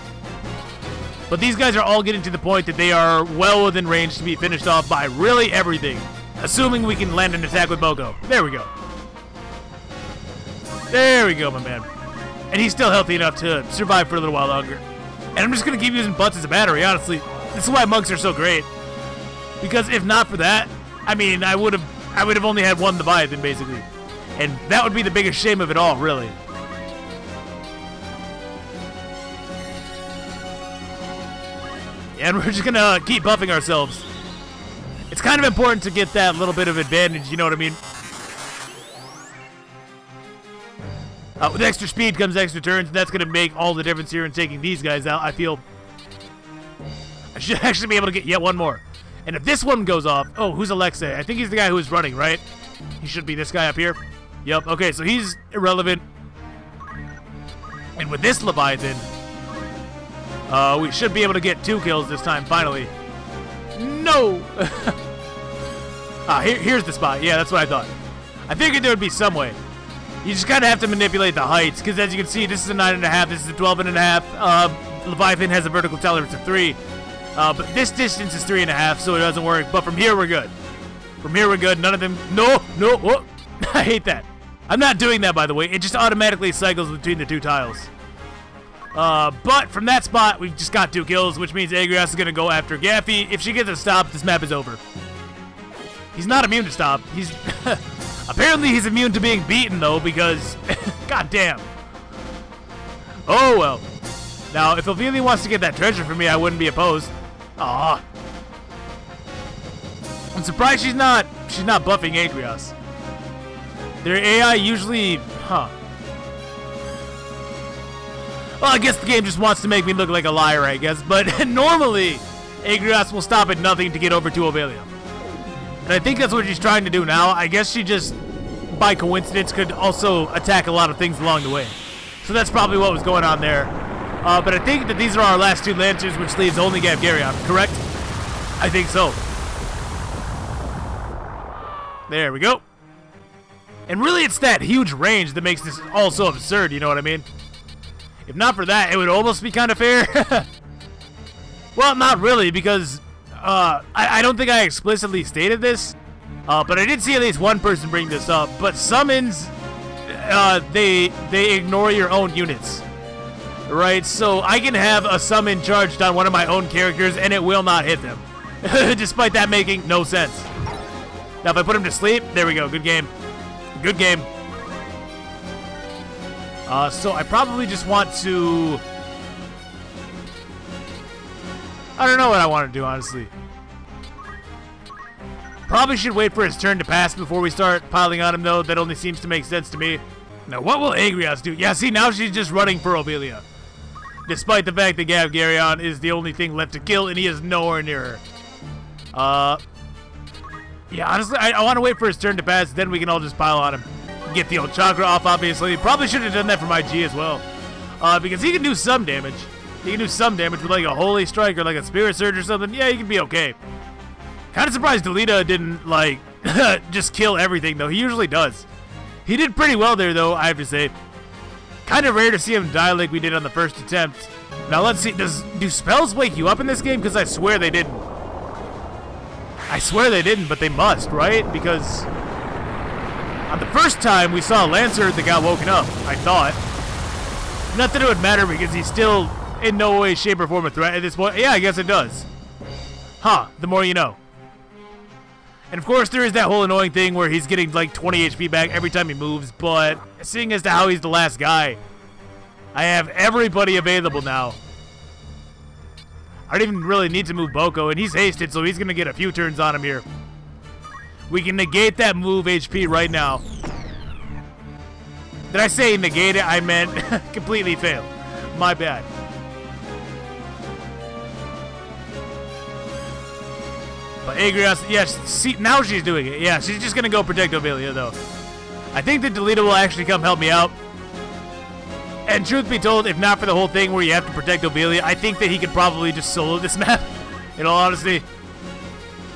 But these guys are all getting to the point that they are well within range to be finished off by really everything. Assuming we can land an attack with Boco. There we go. There we go, my man. And he's still healthy enough to survive for a little while longer. And I'm just going to keep using Butts as a battery, honestly. This is why monks are so great. Because if not for that, I mean, I would have only had one Leviathan, basically. And that would be the biggest shame of it all, really. And we're just going to keep buffing ourselves. It's kind of important to get that little bit of advantage, you know what I mean? With extra speed comes extra turns, and that's going to make all the difference here in taking these guys out. I feel I should actually be able to get yet one more. And if this one goes off... Oh, who's Alexei? I think he's the guy who is running, right? He should be this guy up here. Yep, okay, so he's irrelevant. And with this Leviathan, we should be able to get 2 kills this time, finally. No! Here's the spot. Yeah, that's what I thought. I figured there would be some way. You just kind of have to manipulate the heights, because as you can see, this is a 9.5, this is a 12.5. Leviathan has a vertical tolerance of 3. But this distance is 3.5, so it doesn't work. But from here, we're good. From here, we're good. None of them... No. Whoa. I hate that. I'm not doing that, by the way. It just automatically cycles between the two tiles. But from that spot, we've just got 2 kills, which means Agrias is going to go after Gaffy. If she gets a stop, this map is over. He's not immune to stop. He's... Apparently, he's immune to being beaten, though, because... goddamn. Oh, well. Now, if Ovelia wants to get that treasure for me, I wouldn't be opposed. Aw. I'm surprised she's not buffing Agrias. Their AI usually... Huh. Well, I guess the game just wants to make me look like a liar, I guess. But normally, Agrias will stop at nothing to get over to Ovelia. And I think that's what she's trying to do now. I guess she just, by coincidence, could also attack a lot of things along the way. So that's probably what was going on there. But I think that these are our last 2 lancers, which leaves only Gafgarion, correct? I think so. There we go. And really, it's that huge range that makes this all so absurd, you know what I mean? If not for that, it would almost be kind of fair. Well, not really, because... I don't think I explicitly stated this, but I did see at least one person bring this up. But summons, they ignore your own units, right? So I can have a summon charged on one of my own characters, and it will not hit them, despite that making no sense. Now, if I put him to sleep, there we go. Good game. Good game. So I probably just want to... I don't know what I want to do, honestly. Probably should wait for his turn to pass before we start piling on him, though. That only seems to make sense to me. Now, what will Agrias do? Yeah, see, now she's just running for Ovelia. Despite the fact that Gafgarion is the only thing left to kill, and he is nowhere near her. Yeah, honestly, I want to wait for his turn to pass. Then we can all just pile on him. Get the old chakra off, obviously. Probably should have done that for my G as well. Because he can do some damage. He can do some damage with like a Holy Strike or like a Spirit Surge or something. Yeah, he can be okay. Kind of surprised Delita didn't like just kill everything though. He usually does. He did pretty well there though, I have to say. Kind of rare to see him die like we did on the first attempt. Now let's see. Do spells wake you up in this game? Because I swear they didn't. I swear they didn't, but they must, right? Because on the first time we saw a Lancer that got woken up, I thought. Not that it would matter because he's still... in no way, shape, or form a threat at this point. Yeah, I guess it does. Huh, the more you know. And of course, there is that whole annoying thing where he's getting like 20 HP back every time he moves, but seeing as to how he's the last guy, I have everybody available now. I don't even really need to move Boco, and he's hasted, so he's going to get a few turns on him here. We can negate that move HP right now. Did I say negate it? I meant completely fail. My bad. But Agrias, yes, see, now she's doing it. Yeah, she's just going to go protect Ovelia, though. I think that Delita will actually come help me out. And truth be told, if not for the whole thing where you have to protect Ovelia, I think that he could probably just solo this map, in all honesty.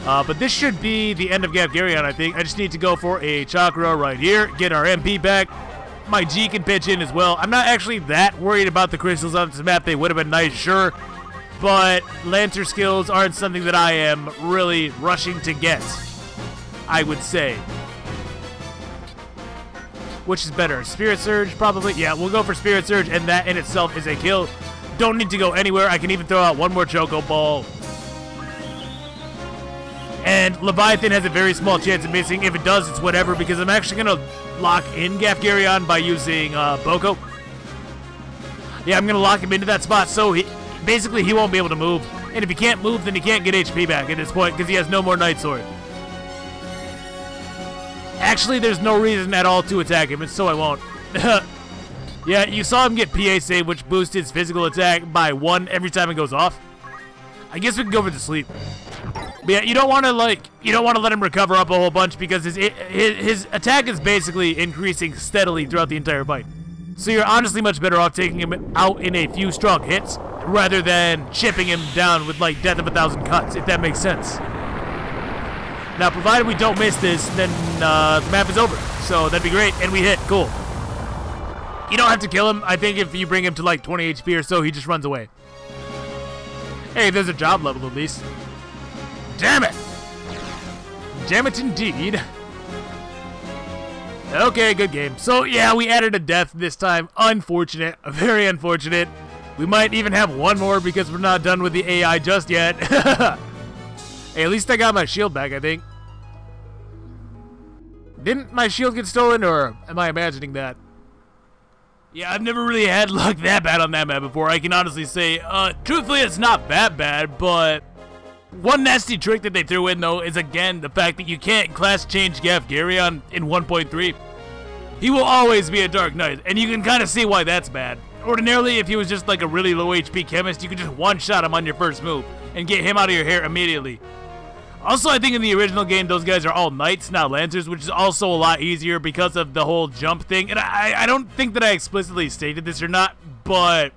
But this should be the end of Gafgarion, I think. I just need to go for a chakra right here, get our MP back. My G can pitch in as well. I'm not actually that worried about the crystals on this map. They would have been nice, sure. But Lancer skills aren't something that I am really rushing to get, I would say. Which is better? Spirit Surge, probably? Yeah, we'll go for Spirit Surge, and that in itself is a kill. Don't need to go anywhere. I can even throw out one more Choco Ball. And Leviathan has a very small chance of missing. If it does, it's whatever, because I'm actually going to lock in Gafgarion by using Boco. Yeah, I'm going to lock him into that spot, so he... Basically, he won't be able to move. And if he can't move, then he can't get HP back at this point because he has no more Night Sword. Actually, there's no reason at all to attack him, and so I won't. Yeah, you saw him get PSA, which boosts his physical attack by 1 every time it goes off. I guess we can go for the sleep. But yeah, you don't want to, like, you don't want to let him recover up a whole bunch because his attack is basically increasing steadily throughout the entire fight. So you're honestly much better off taking him out in a few strong hits rather than chipping him down with, like, death of a thousand cuts, if that makes sense. Now, provided we don't miss this, then the map is over. So that'd be great, and we hit. Cool. You don't have to kill him. I think if you bring him to, like, 20 HP or so, he just runs away. Hey, there's a job level, at least. Damn it! Damn it indeed. Okay, good game. So, yeah, we added a death this time. Unfortunate. Very unfortunate. We might even have one more because we're not done with the AI just yet. Hey, at least I got my shield back, I think. Didn't my shield get stolen, or am I imagining that? Yeah, I've never really had luck that bad on that map before. I can honestly say, truthfully, it's not that bad, but... One nasty trick that they threw in, though, is again the fact that you can't class change Gafgarion in 1.3. He will always be a Dark Knight, and you can kind of see why that's bad. Ordinarily, if he was just like a really low HP chemist, you could just one-shot him on your first move and get him out of your hair immediately. Also, I think in the original game, those guys are all knights, not lancers, which is also a lot easier because of the whole jump thing. And I don't think that I explicitly stated this or not, but...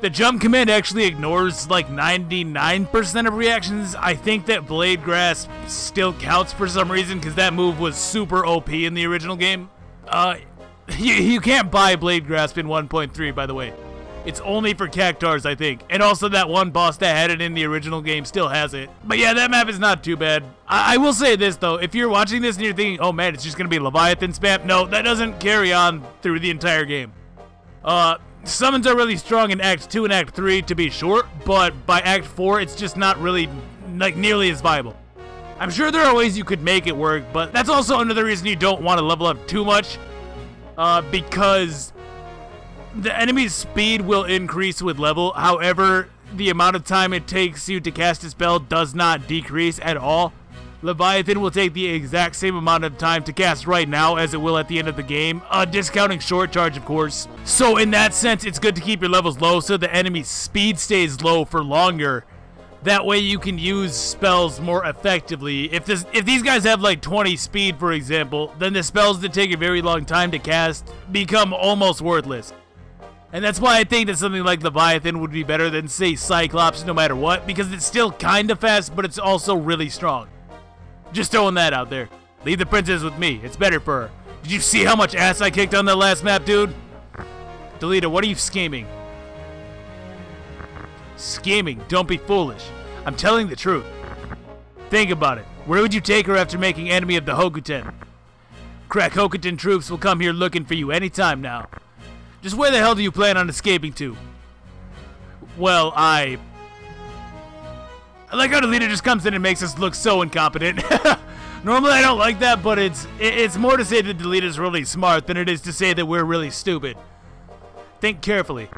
The jump command actually ignores like 99% of reactions. I think that Blade Grasp still counts for some reason because that move was super OP in the original game. You can't buy Blade Grasp in 1.3, by the way. It's only for Cactars, I think. And also that one boss that had it in the original game still has it. But yeah, that map is not too bad. I will say this, though. If you're watching this and you're thinking, oh man, it's just going to be Leviathan spam. No, that doesn't carry on through the entire game. Summons are really strong in Act 2 and Act 3, to be short, but by Act 4, it's just not really, like, nearly as viable. I'm sure there are ways you could make it work, but that's also another reason you don't want to level up too much, because the enemy's speed will increase with level. However, the amount of time it takes you to cast a spell does not decrease at all. Leviathan will take the exact same amount of time to cast right now as it will at the end of the game, discounting short charge, of course. So in that sense, it's good to keep your levels low so the enemy's speed stays low for longer. That way you can use spells more effectively. If these guys have like 20 speed, for example, then the spells that take a very long time to cast become almost worthless. And that's why I think that something like Leviathan would be better than, say, Cyclops no matter what, because it's still kinda fast, but it's also really strong. Just throwing that out there. Leave the princess with me. It's better for her. Did you see how much ass I kicked on that last map, dude? Delita, what are you scheming? Scheming. Don't be foolish. I'm telling the truth. Think about it. Where would you take her after making enemy of the Hokutan? Crack Hokutan troops will come here looking for you anytime now. Just where the hell do you plan on escaping to? Well, I like how Delita just comes in and makes us look so incompetent. Normally I don't like that, but it's more to say that Delita's really smart than it is to say that we're really stupid. Think carefully.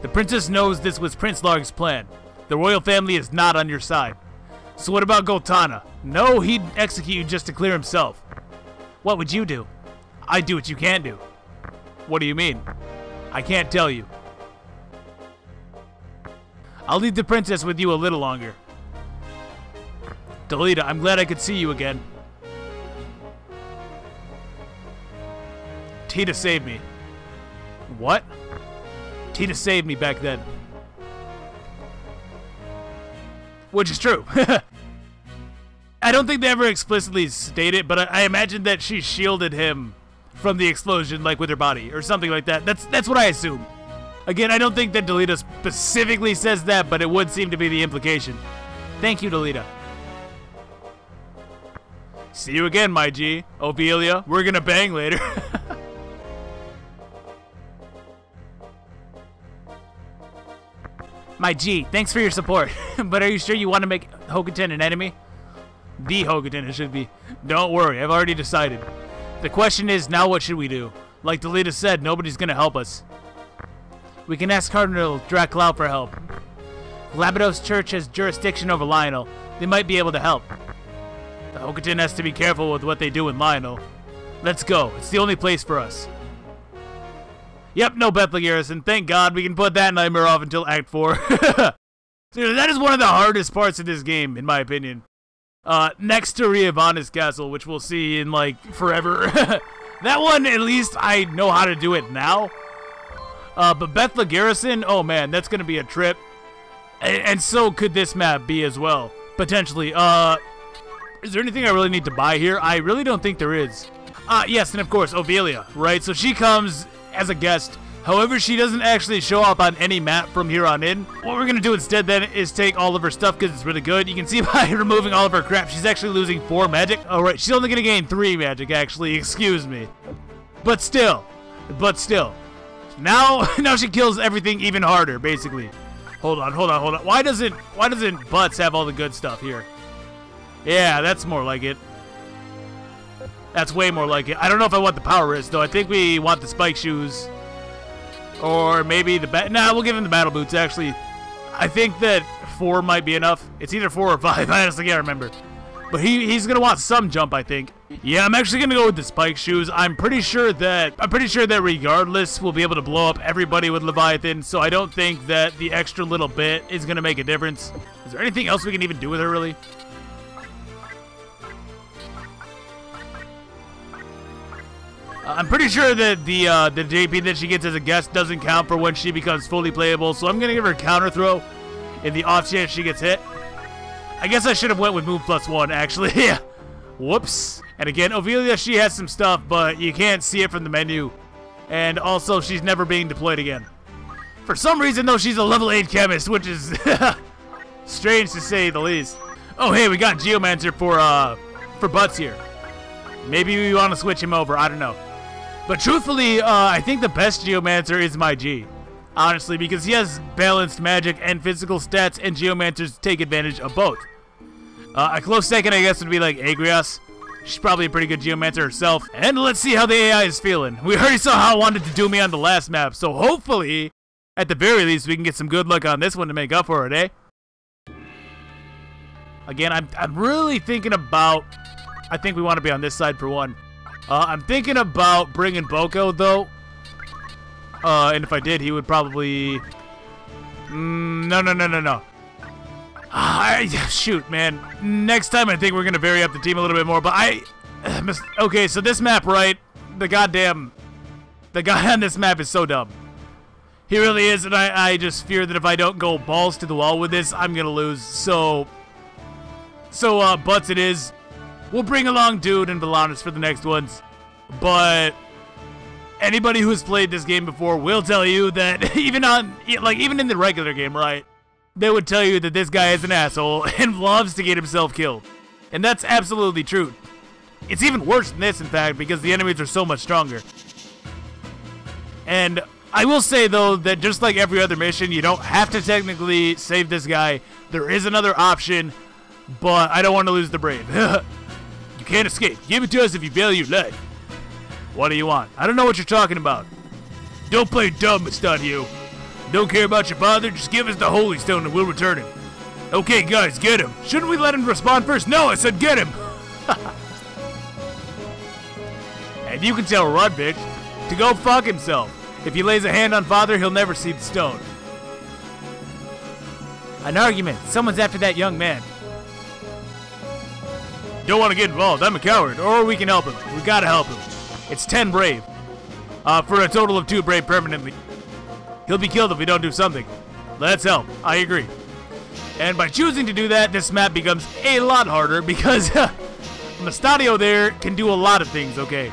The princess knows this was Prince Larg's plan. The royal family is not on your side. So what about Goltanna? No, he'd execute you just to clear himself. What would you do? I'd do what you can't do. What do you mean? I can't tell you. I'll leave the princess with you a little longer. Delita, I'm glad I could see you again. Tita saved me. What? Tita saved me back then. Which is true. I don't think they ever explicitly state it, but I imagine that she shielded him from the explosion, like with her body, or something like that. That's what I assume. Again, I don't think that Delita specifically says that, but it would seem to be the implication. Thank you, Delita. See you again, my G. Ovelia, we're gonna bang later. My G, thanks for your support. But are you sure you want to make Hokutan an enemy? The Hokutan, it should be. Don't worry, I've already decided. The question is, now what should we do? Like Delita said, nobody's gonna help us. We can ask Cardinal Dracula for help. Labrados Church has jurisdiction over Lionel. They might be able to help. The Hokutan has to be careful with what they do in Lionel. Let's go. It's the only place for us. Yep, no Bethla Garrison. Thank God we can put that nightmare off until Act 4. Seriously, that is one of the hardest parts of this game, in my opinion. Next to Riovanna's Castle, which we'll see in, like, forever. That one, at least, I know how to do it now. But Bethla Garrison, oh man, that's going to be a trip. And so could this map be as well, potentially. Is there anything I really need to buy here? I really don't think there is. Yes, and of course, Ovelia, right? So she comes as a guest. However, she doesn't actually show up on any map from here on in. What we're going to do instead then is take all of her stuff because it's really good. You can see by removing all of her crap, she's actually losing 4 magic. All right, she's only going to gain 3 magic, actually. Excuse me. But still. Now she kills everything even harder, basically. Hold on. Why doesn't Butz have all the good stuff here? Yeah, that's more like it. That's way more like it. I don't know if I want the power wrist, though. I think we want the spike shoes. Or maybe the bat. Nah, we'll give him the battle boots, actually. I think that 4 might be enough. It's either 4 or 5. I honestly can't remember. But he's going to want some jump, I think. Yeah, I'm actually going to go with the spike shoes. I'm pretty sure that regardless, we'll be able to blow up everybody with Leviathan, so I don't think that the extra little bit is going to make a difference. Is there anything else we can even do with her, really? I'm pretty sure that the JP that she gets as a guest doesn't count for when she becomes fully playable, so I'm going to give her a counter throw in the off chance she gets hit. I guess I should have went with move +1, actually. Whoops. And again, Ovelia, she has some stuff, but you can't see it from the menu. And also, she's never being deployed again. For some reason, though, she's a level 8 chemist, which is strange to say the least. Oh, hey, we got Geomancer for Butz here. Maybe we want to switch him over. I don't know. But truthfully, I think the best Geomancer is my G. Honestly, because he has balanced magic and physical stats, and Geomancers take advantage of both. A close second, I guess, would be like Agrias. She's probably a pretty good Geomancer herself. And let's see how the AI is feeling. We already saw how it wanted to do me on the last map, so hopefully, at the very least, we can get some good luck on this one to make up for it, eh? Again, I'm really thinking about... I think we want to be on this side for one. I'm thinking about bringing Boco, though. And if I did, he would probably... No. Shoot, man. Next time I think we're going to vary up the team a little bit more, but I... Okay, so this map, right? The guy on this map is so dumb. He really is, and I just fear that if I don't go balls to the wall with this, I'm going to lose. So, Butz it is. We'll bring along Dude and Valanus for the next ones, but anybody who's played this game before will tell you that even in the regular game, right, they would tell you that this guy is an asshole and loves to get himself killed, and that's absolutely true. It's even worse than this, in fact, because the enemies are so much stronger. And I will say, though, that just like every other mission, you don't have to technically save this guy. There is another option, but I don't want to lose the brave. Can't escape. Give it to us if you value life. What do you want? I don't know what you're talking about. Don't play dumb, Mustadio. Don't care about your father. Just give us the Holy Stone and we'll return him. Okay, guys, get him. Shouldn't we let him respond first? No, I said get him. And you can tell Rodbitch to go fuck himself. If he lays a hand on father, he'll never see the stone. An argument. Someone's after that young man. Don't want to get involved. I'm a coward. Or we can help him. We gotta help him. It's 10 brave. For a total of 2 brave permanently. He'll be killed if we don't do something. Let's help. I agree. And by choosing to do that, this map becomes a lot harder because Mustadio there can do a lot of things, okay?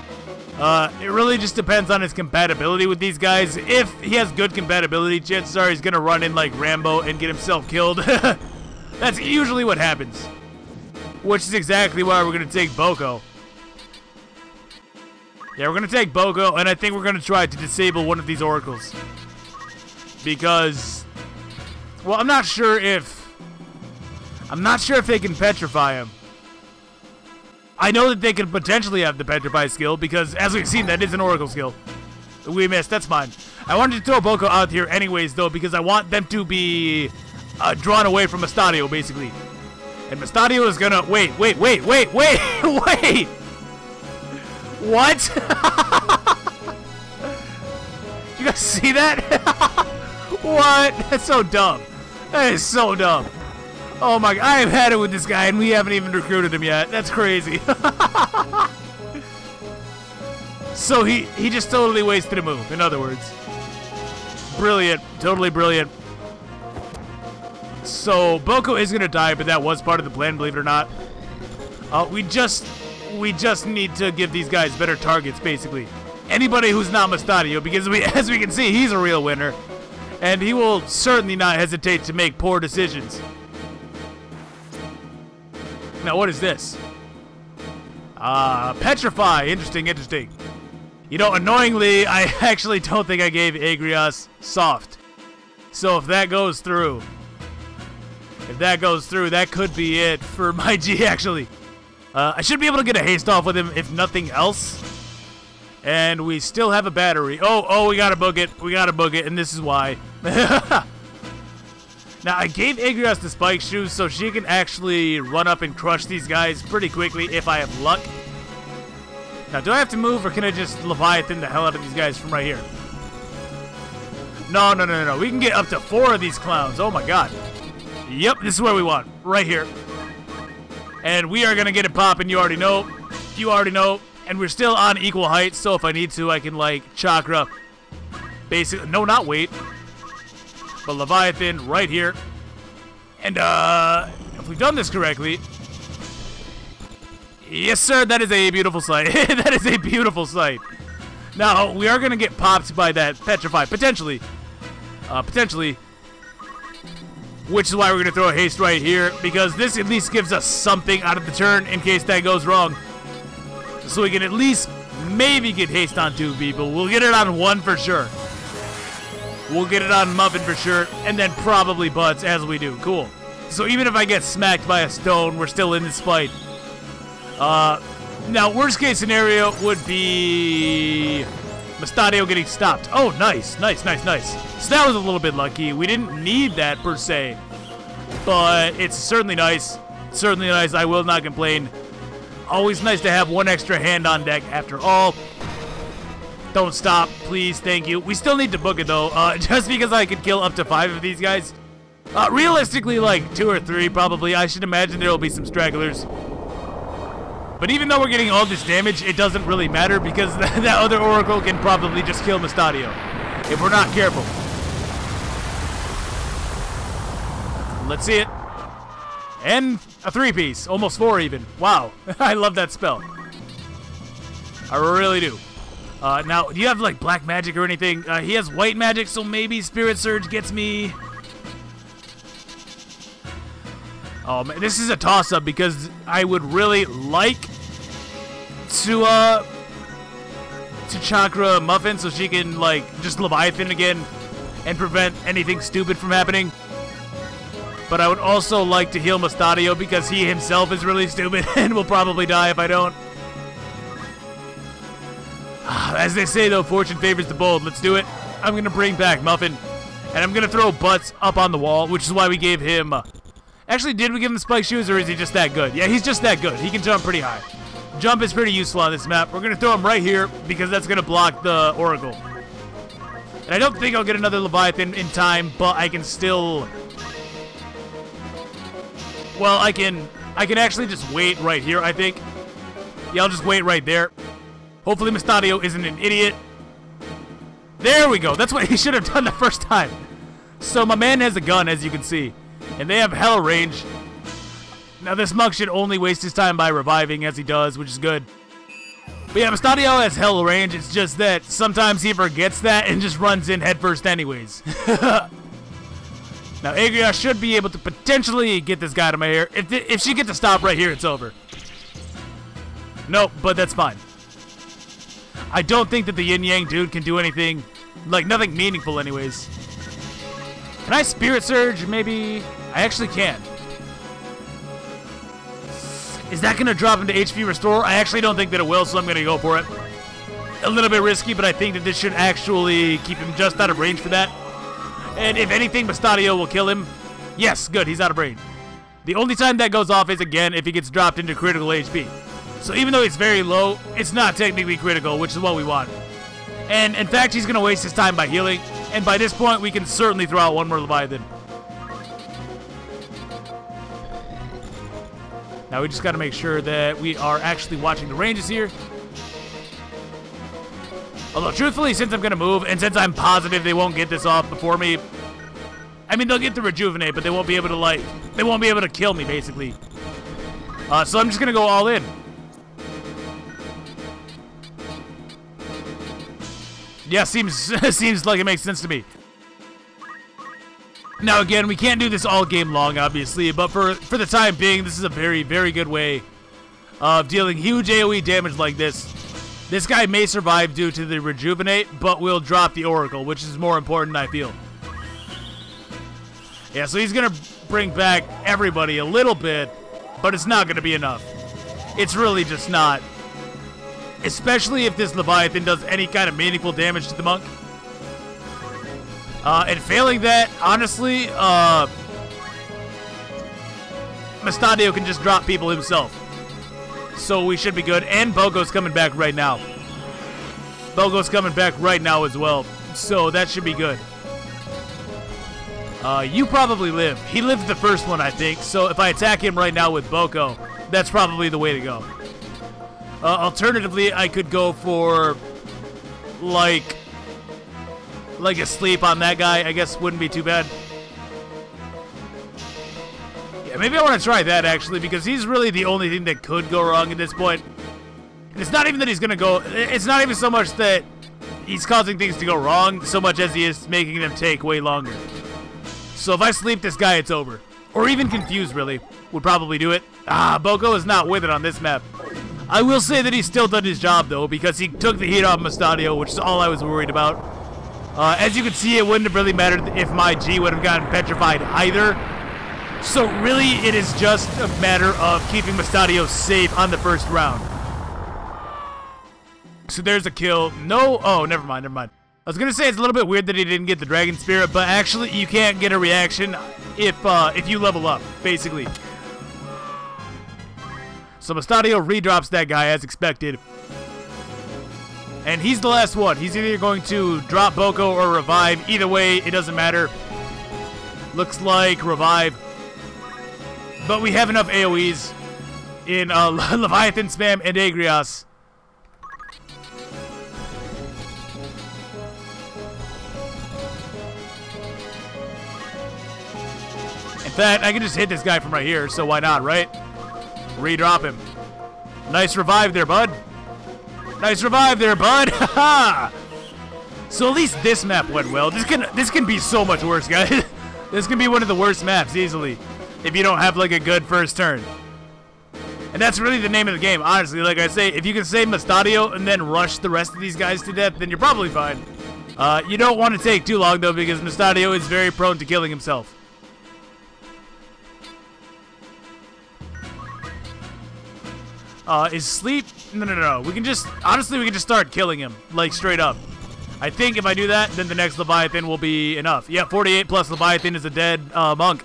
It really just depends on his compatibility with these guys. If he has good compatibility, chances are he's gonna run in like Rambo and get himself killed. That's usually what happens. Which is exactly why we're going to take Boco. Yeah, we're going to take Boco, and I think we're going to try to disable one of these oracles. Because, well, I'm not sure if they can petrify him. I know that they can potentially have the petrify skill, because as we've seen, that is an oracle skill. We missed, that's fine. I wanted to throw Boco out here anyways, though, because I want them to be drawn away from Mustadio, basically. And Mustadio is gonna... Wait! What? You guys see that? What? That's so dumb. That is so dumb. Oh my, I have had it with this guy and we haven't even recruited him yet. That's crazy. So he just totally wasted a move, in other words. Brilliant. Totally brilliant. So Boco is gonna die, but that was part of the plan, believe it or not. We just need to give these guys better targets, basically. Anybody who's not Mustadio, because as we can see, he's a real winner. And he will certainly not hesitate to make poor decisions. Now, what is this? Petrify. Interesting, interesting. You know, annoyingly, I actually don't think I gave Agrias soft. So if that goes through, that could be it for my G, actually. I should be able to get a haste off with him, if nothing else. And we still have a battery. Oh, we gotta book it. We gotta book it, and this is why. Now, I gave Agrias the spike shoes, so she can actually run up and crush these guys pretty quickly if I have luck. Now, do I have to move, or can I just Leviathan the hell out of these guys from right here? No. We can get up to 4 of these clowns. Oh, my God. Yep, this is where we want. Right here. And we are going to get it popping. You already know. You already know. And we're still on equal height, so if I need to, I can, like, chakra. Basically. No, not wait. But Leviathan right here. And, if we've done this correctly. Yes, sir. That is a beautiful sight. That is a beautiful sight. Now, we are going to get popped by that Petrify. Potentially. Potentially. Which is why we're going to throw a haste right here, because this at least gives us something out of the turn in case that goes wrong. So we can at least maybe get haste on 2 people. We'll get it on 1 for sure. We'll get it on Muffin for sure, and then probably Butz as we do. Cool. So even if I get smacked by a stone, we're still in this fight. Now, worst case scenario would be Mustadio getting stopped. Oh, nice. So that was a little bit lucky. We didn't need that per se, but it's certainly nice. Certainly nice. I will not complain. Always nice to have 1 extra hand on deck after all. Don't stop, please. Thank you. We still need to book it, though, just because I could kill up to 5 of these guys. Realistically, like 2 or 3, probably. I should imagine there will be some stragglers. But even though we're getting all this damage, it doesn't really matter because that other Oracle can probably just kill Mustadio if we're not careful. Let's see it. And a 3-piece. Almost 4 even. Wow. I love that spell. I really do. Now, do you have, like, black magic or anything? He has white magic, so maybe Spirit Surge gets me... Oh, man, this is a toss-up because I would really like to chakra Muffin so she can, like, just Leviathan again and prevent anything stupid from happening. But I would also like to heal Mustadio because he himself is really stupid and will probably die if I don't. As they say, though, fortune favors the bold. Let's do it. I'm going to bring back Muffin, and I'm going to throw Butz up on the wall, which is why we gave him... Actually, did we give him spike shoes, or is he just that good? Yeah, he's just that good. He can jump pretty high. Jump is pretty useful on this map. We're going to throw him right here because that's going to block the Oracle. And I don't think I'll get another Leviathan in time, but I can still... Well, I can actually just wait right here, I think. Yeah, I'll just wait right there. Hopefully Mustadio isn't an idiot. There we go. That's what he should have done the first time. So my man has a gun, as you can see. And they have hell range. Now this monk should only waste his time by reviving as he does, which is good. But yeah, Mustadio has hell range. It's just that sometimes he forgets that and just runs in headfirst anyways. Now Agria should be able to potentially get this guy out of my hair. If she gets a stop right here, it's over. Nope, but that's fine. I don't think that the yin-yang dude can do anything, like nothing meaningful anyways. Can I Spirit Surge, maybe? I actually can. Is that going to drop him to HP Restore? I actually don't think that it will, so I'm going to go for it. A little bit risky, but I think that this should actually keep him just out of range for that. And if anything, Mustadio will kill him. Yes, good, he's out of range. The only time that goes off is, again, if he gets dropped into critical HP. So even though it's very low, it's not technically critical, which is what we want. And in fact, he's going to waste his time by healing. And by this point, we can certainly throw out one more Leviathan. Now we just got to make sure that we are actually watching the ranges here. Although, truthfully, since I'm going to move, and since I'm positive they won't get this off before me, I mean, they'll get to rejuvenate, but they won't be able to, like, they won't be able to kill me, basically. So I'm just going to go all in. Yeah, seems like it makes sense to me. Now, again, we can't do this all game long, obviously, but for the time being, this is a very, very good way of dealing huge AoE damage like this. This guy may survive due to the Rejuvenate, but will drop the Oracle, which is more important, I feel. Yeah, so he's going to bring back everybody a little bit, but it's not going to be enough. It's really just not. Especially if this Leviathan does any kind of meaningful damage to the monk. And failing that, honestly, Mustadio can just drop people himself. So we should be good. And Boco's coming back right now. Boco's coming back right now as well. So that should be good. You probably live. He lived the first one, I think. So if I attack him right now with Boco, that's probably the way to go. Alternatively, I could go for, like a sleep on that guy. I guess wouldn't be too bad. Yeah, maybe I want to try that, actually, because he's really the only thing that could go wrong at this point. And it's not even that he's going to go... It's not even so much that he's causing things to go wrong, so much as he is making them take way longer. So if I sleep this guy, it's over. Or even confuse, really. Would probably do it. Ah, Boco is not with it on this map. I will say that he's still done his job, though, because he took the heat off Mustadio, which is all I was worried about. As you can see, it wouldn't have really mattered if my G would have gotten petrified either. So really, it is just a matter of keeping Mustadio safe on the first round. So there's a kill. No, oh, never mind, never mind. I was going to say it's a little bit weird that he didn't get the Dragon Spirit, but actually you can't get a reaction if you level up, basically. So Mustadio redrops that guy as expected. And he's the last one. He's either going to drop Boco or revive. Either way, it doesn't matter. Looks like revive. But we have enough AoEs in Leviathan Spam and Agrias. In fact, I can just hit this guy from right here, so why not, right? Redrop him. Nice revive there, bud. Nice revive there, bud. Haha. So at least this map went well. This can be so much worse, guys. This can be one of the worst maps easily if you don't have like a good first turn. And that's really the name of the game, honestly. Like I say, if you can save Mustadio and then rush the rest of these guys to death, then you're probably fine. You don't want to take too long though, because Mustadio is very prone to killing himself. Is sleep? No. We can just, honestly, we can just start killing him, like, straight up. I think if I do that, then the next Leviathan will be enough. Yeah, 48 plus Leviathan is a dead monk.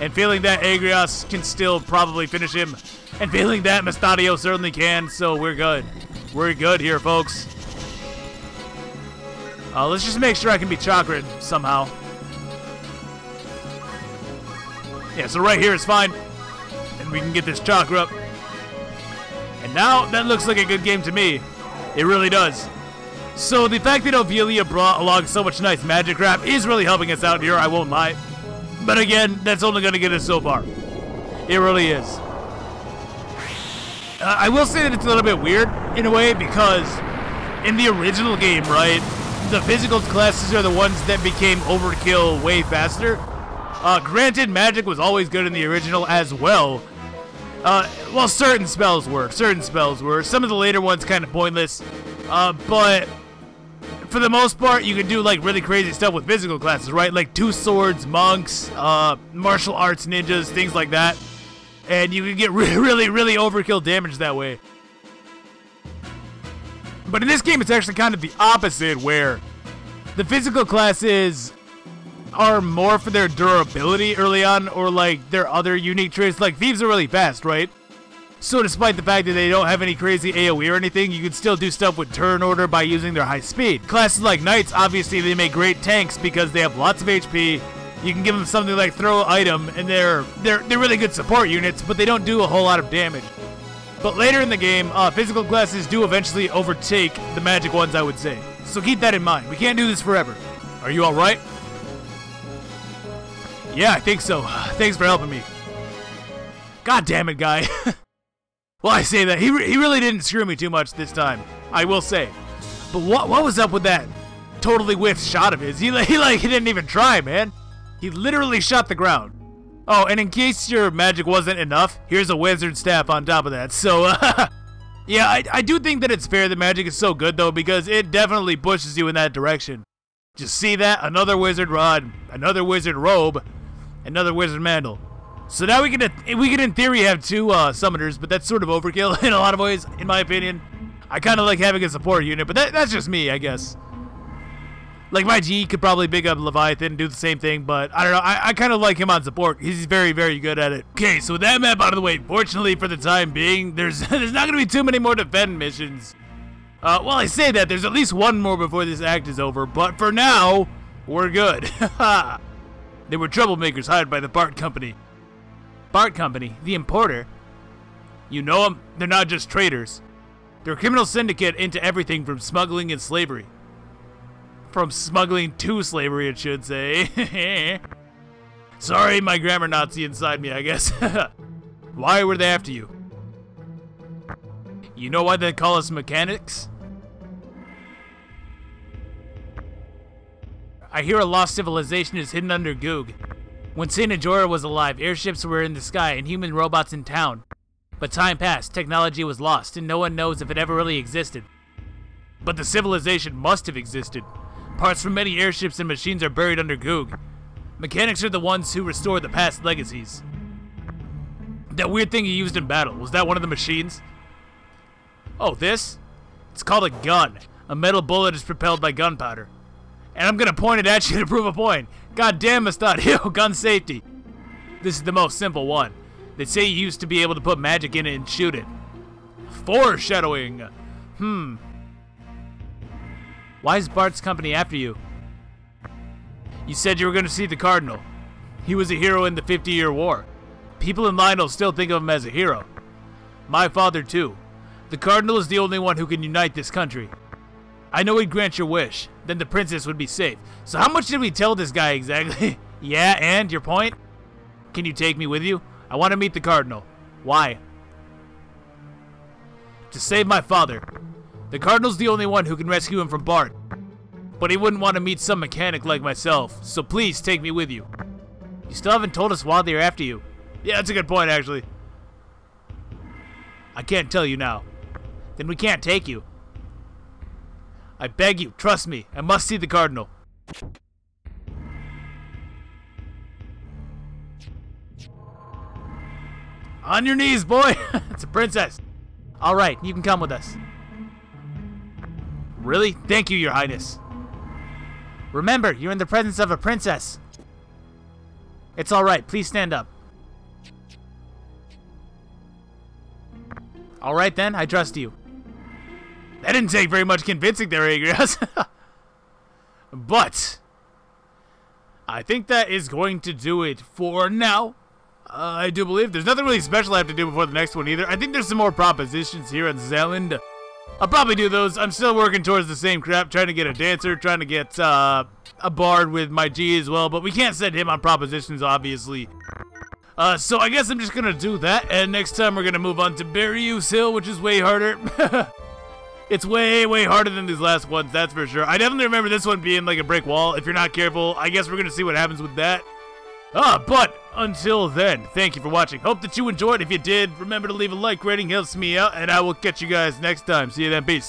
And failing that, Agrias can still probably finish him. And failing that, Mustadio certainly can, so we're good. We're good here, folks. Let's just make sure I can be chakra'd somehow. Yeah, so right here is fine. And we can get this chakra up. And now, that looks like a good game to me. It really does. So the fact that Ovelia brought along so much nice magic crap is really helping us out here, I won't lie. But again, that's only going to get us so far. It really is. I will say that it's a little bit weird, in a way, because in the original game, right, the physical classes are the ones that became overkill way faster. Granted, magic was always good in the original as well. Well, certain spells work. Some of the later ones kind of pointless. But for the most part, you can do like really crazy stuff with physical classes, right? Like two swords, monks, martial arts, ninjas, things like that. And you can get really overkill damage that way. But in this game, it's actually kind of the opposite, where the physical classes are more for their durability early on, or like their other unique traits. Like thieves are really fast, right? So despite the fact that they don't have any crazy AoE or anything, you can still do stuff with turn order by using their high speed. Classes like Knights, obviously they make great tanks because they have lots of HP. You can give them something like throw item, and they're really good support units, but they don't do a whole lot of damage. But later in the game, physical classes do eventually overtake the magic ones, I would say. So keep that in mind. We can't do this forever. Are you alright? Yeah, I think so. Thanks for helping me. God damn it, guy. Well, I say that. He really didn't screw me too much this time, I will say. But what was up with that totally whiffed shot of his? He didn't even try, man. He literally shot the ground. Oh, and in case your magic wasn't enough, here's a wizard staff on top of that. So, yeah, I do think that it's fair that magic is so good, though, because it definitely pushes you in that direction. Just see that? Another wizard rod, another wizard robe, another wizard mantle. So now we can in theory have two summoners, but that's sort of overkill in a lot of ways, in my opinion. I kind of like having a support unit, but that's just me, I guess. Like, my G could probably pick up Leviathan and do the same thing, but I don't know. I kind of like him on support. He's very, very good at it. Okay, so with that map out of the way, fortunately for the time being, there's not going to be too many more defend missions. Well, I say that. There's at least one more before this act is over, but for now, we're good. They were troublemakers hired by the Bart Company. Bart Company, the importer. You know them? They're not just traitors. They're a criminal syndicate into everything from smuggling and slavery. From smuggling to slavery, it should say. Sorry, my grammar Nazi inside me, I guess. Why were they after you? You know why they call us mechanics? I hear a lost civilization is hidden under Goog. When St. Ajora was alive, airships were in the sky and human robots in town. But time passed, technology was lost, and no one knows if it ever really existed. But the civilization must have existed. Parts from many airships and machines are buried under Goog. Mechanics are the ones who restore the past legacies. That weird thing you used in battle, was that one of the machines? Oh, this? It's called a gun. A metal bullet is propelled by gunpowder. And I'm gonna point it at you to prove a point. God damn, Mustadio, gun safety. This is the most simple one. They say you used to be able to put magic in it and shoot it. Foreshadowing. Why is Bart's company after you? You said you were gonna see the Cardinal. He was a hero in the 50-year war. People in Lionel still think of him as a hero. My father too. The Cardinal is the only one who can unite this country. I know he'd grant your wish. Then the princess would be safe. So how much did we tell this guy exactly? Yeah, and your point? Can you take me with you? I want to meet the Cardinal. Why? To save my father. The Cardinal's the only one who can rescue him from Bart. But he wouldn't want to meet some mechanic like myself, so please take me with you. You still haven't told us why they're after you. Yeah, that's a good point, actually. I can't tell you now. Then we can't take you. I beg you, trust me. I must see the Cardinal. On your knees, boy! It's a princess. Alright, you can come with us. Really? Thank you, Your Highness. Remember, you're in the presence of a princess. It's alright, please stand up. Alright then, I trust you. That didn't take very much convincing there, Agrias. But I think that is going to do it for now. I do believe there's nothing really special I have to do before the next one either. I think there's some more propositions here on Zealand. I'll probably do those. I'm still working towards the same crap, trying to get a dancer, trying to get a bard with my G as well, but we can't send him on propositions, obviously. So I guess I'm just going to do that, and next time we're going to move on to Berius Hill, which is way harder. It's way, way harder than these last ones, that's for sure. I definitely remember this one being like a brick wall. If you're not careful, I guess we're going to see what happens with that. But until then, thank you for watching. Hope that you enjoyed. If you did, remember to leave a like. Rating helps me out, and I will catch you guys next time. See you then. Peace.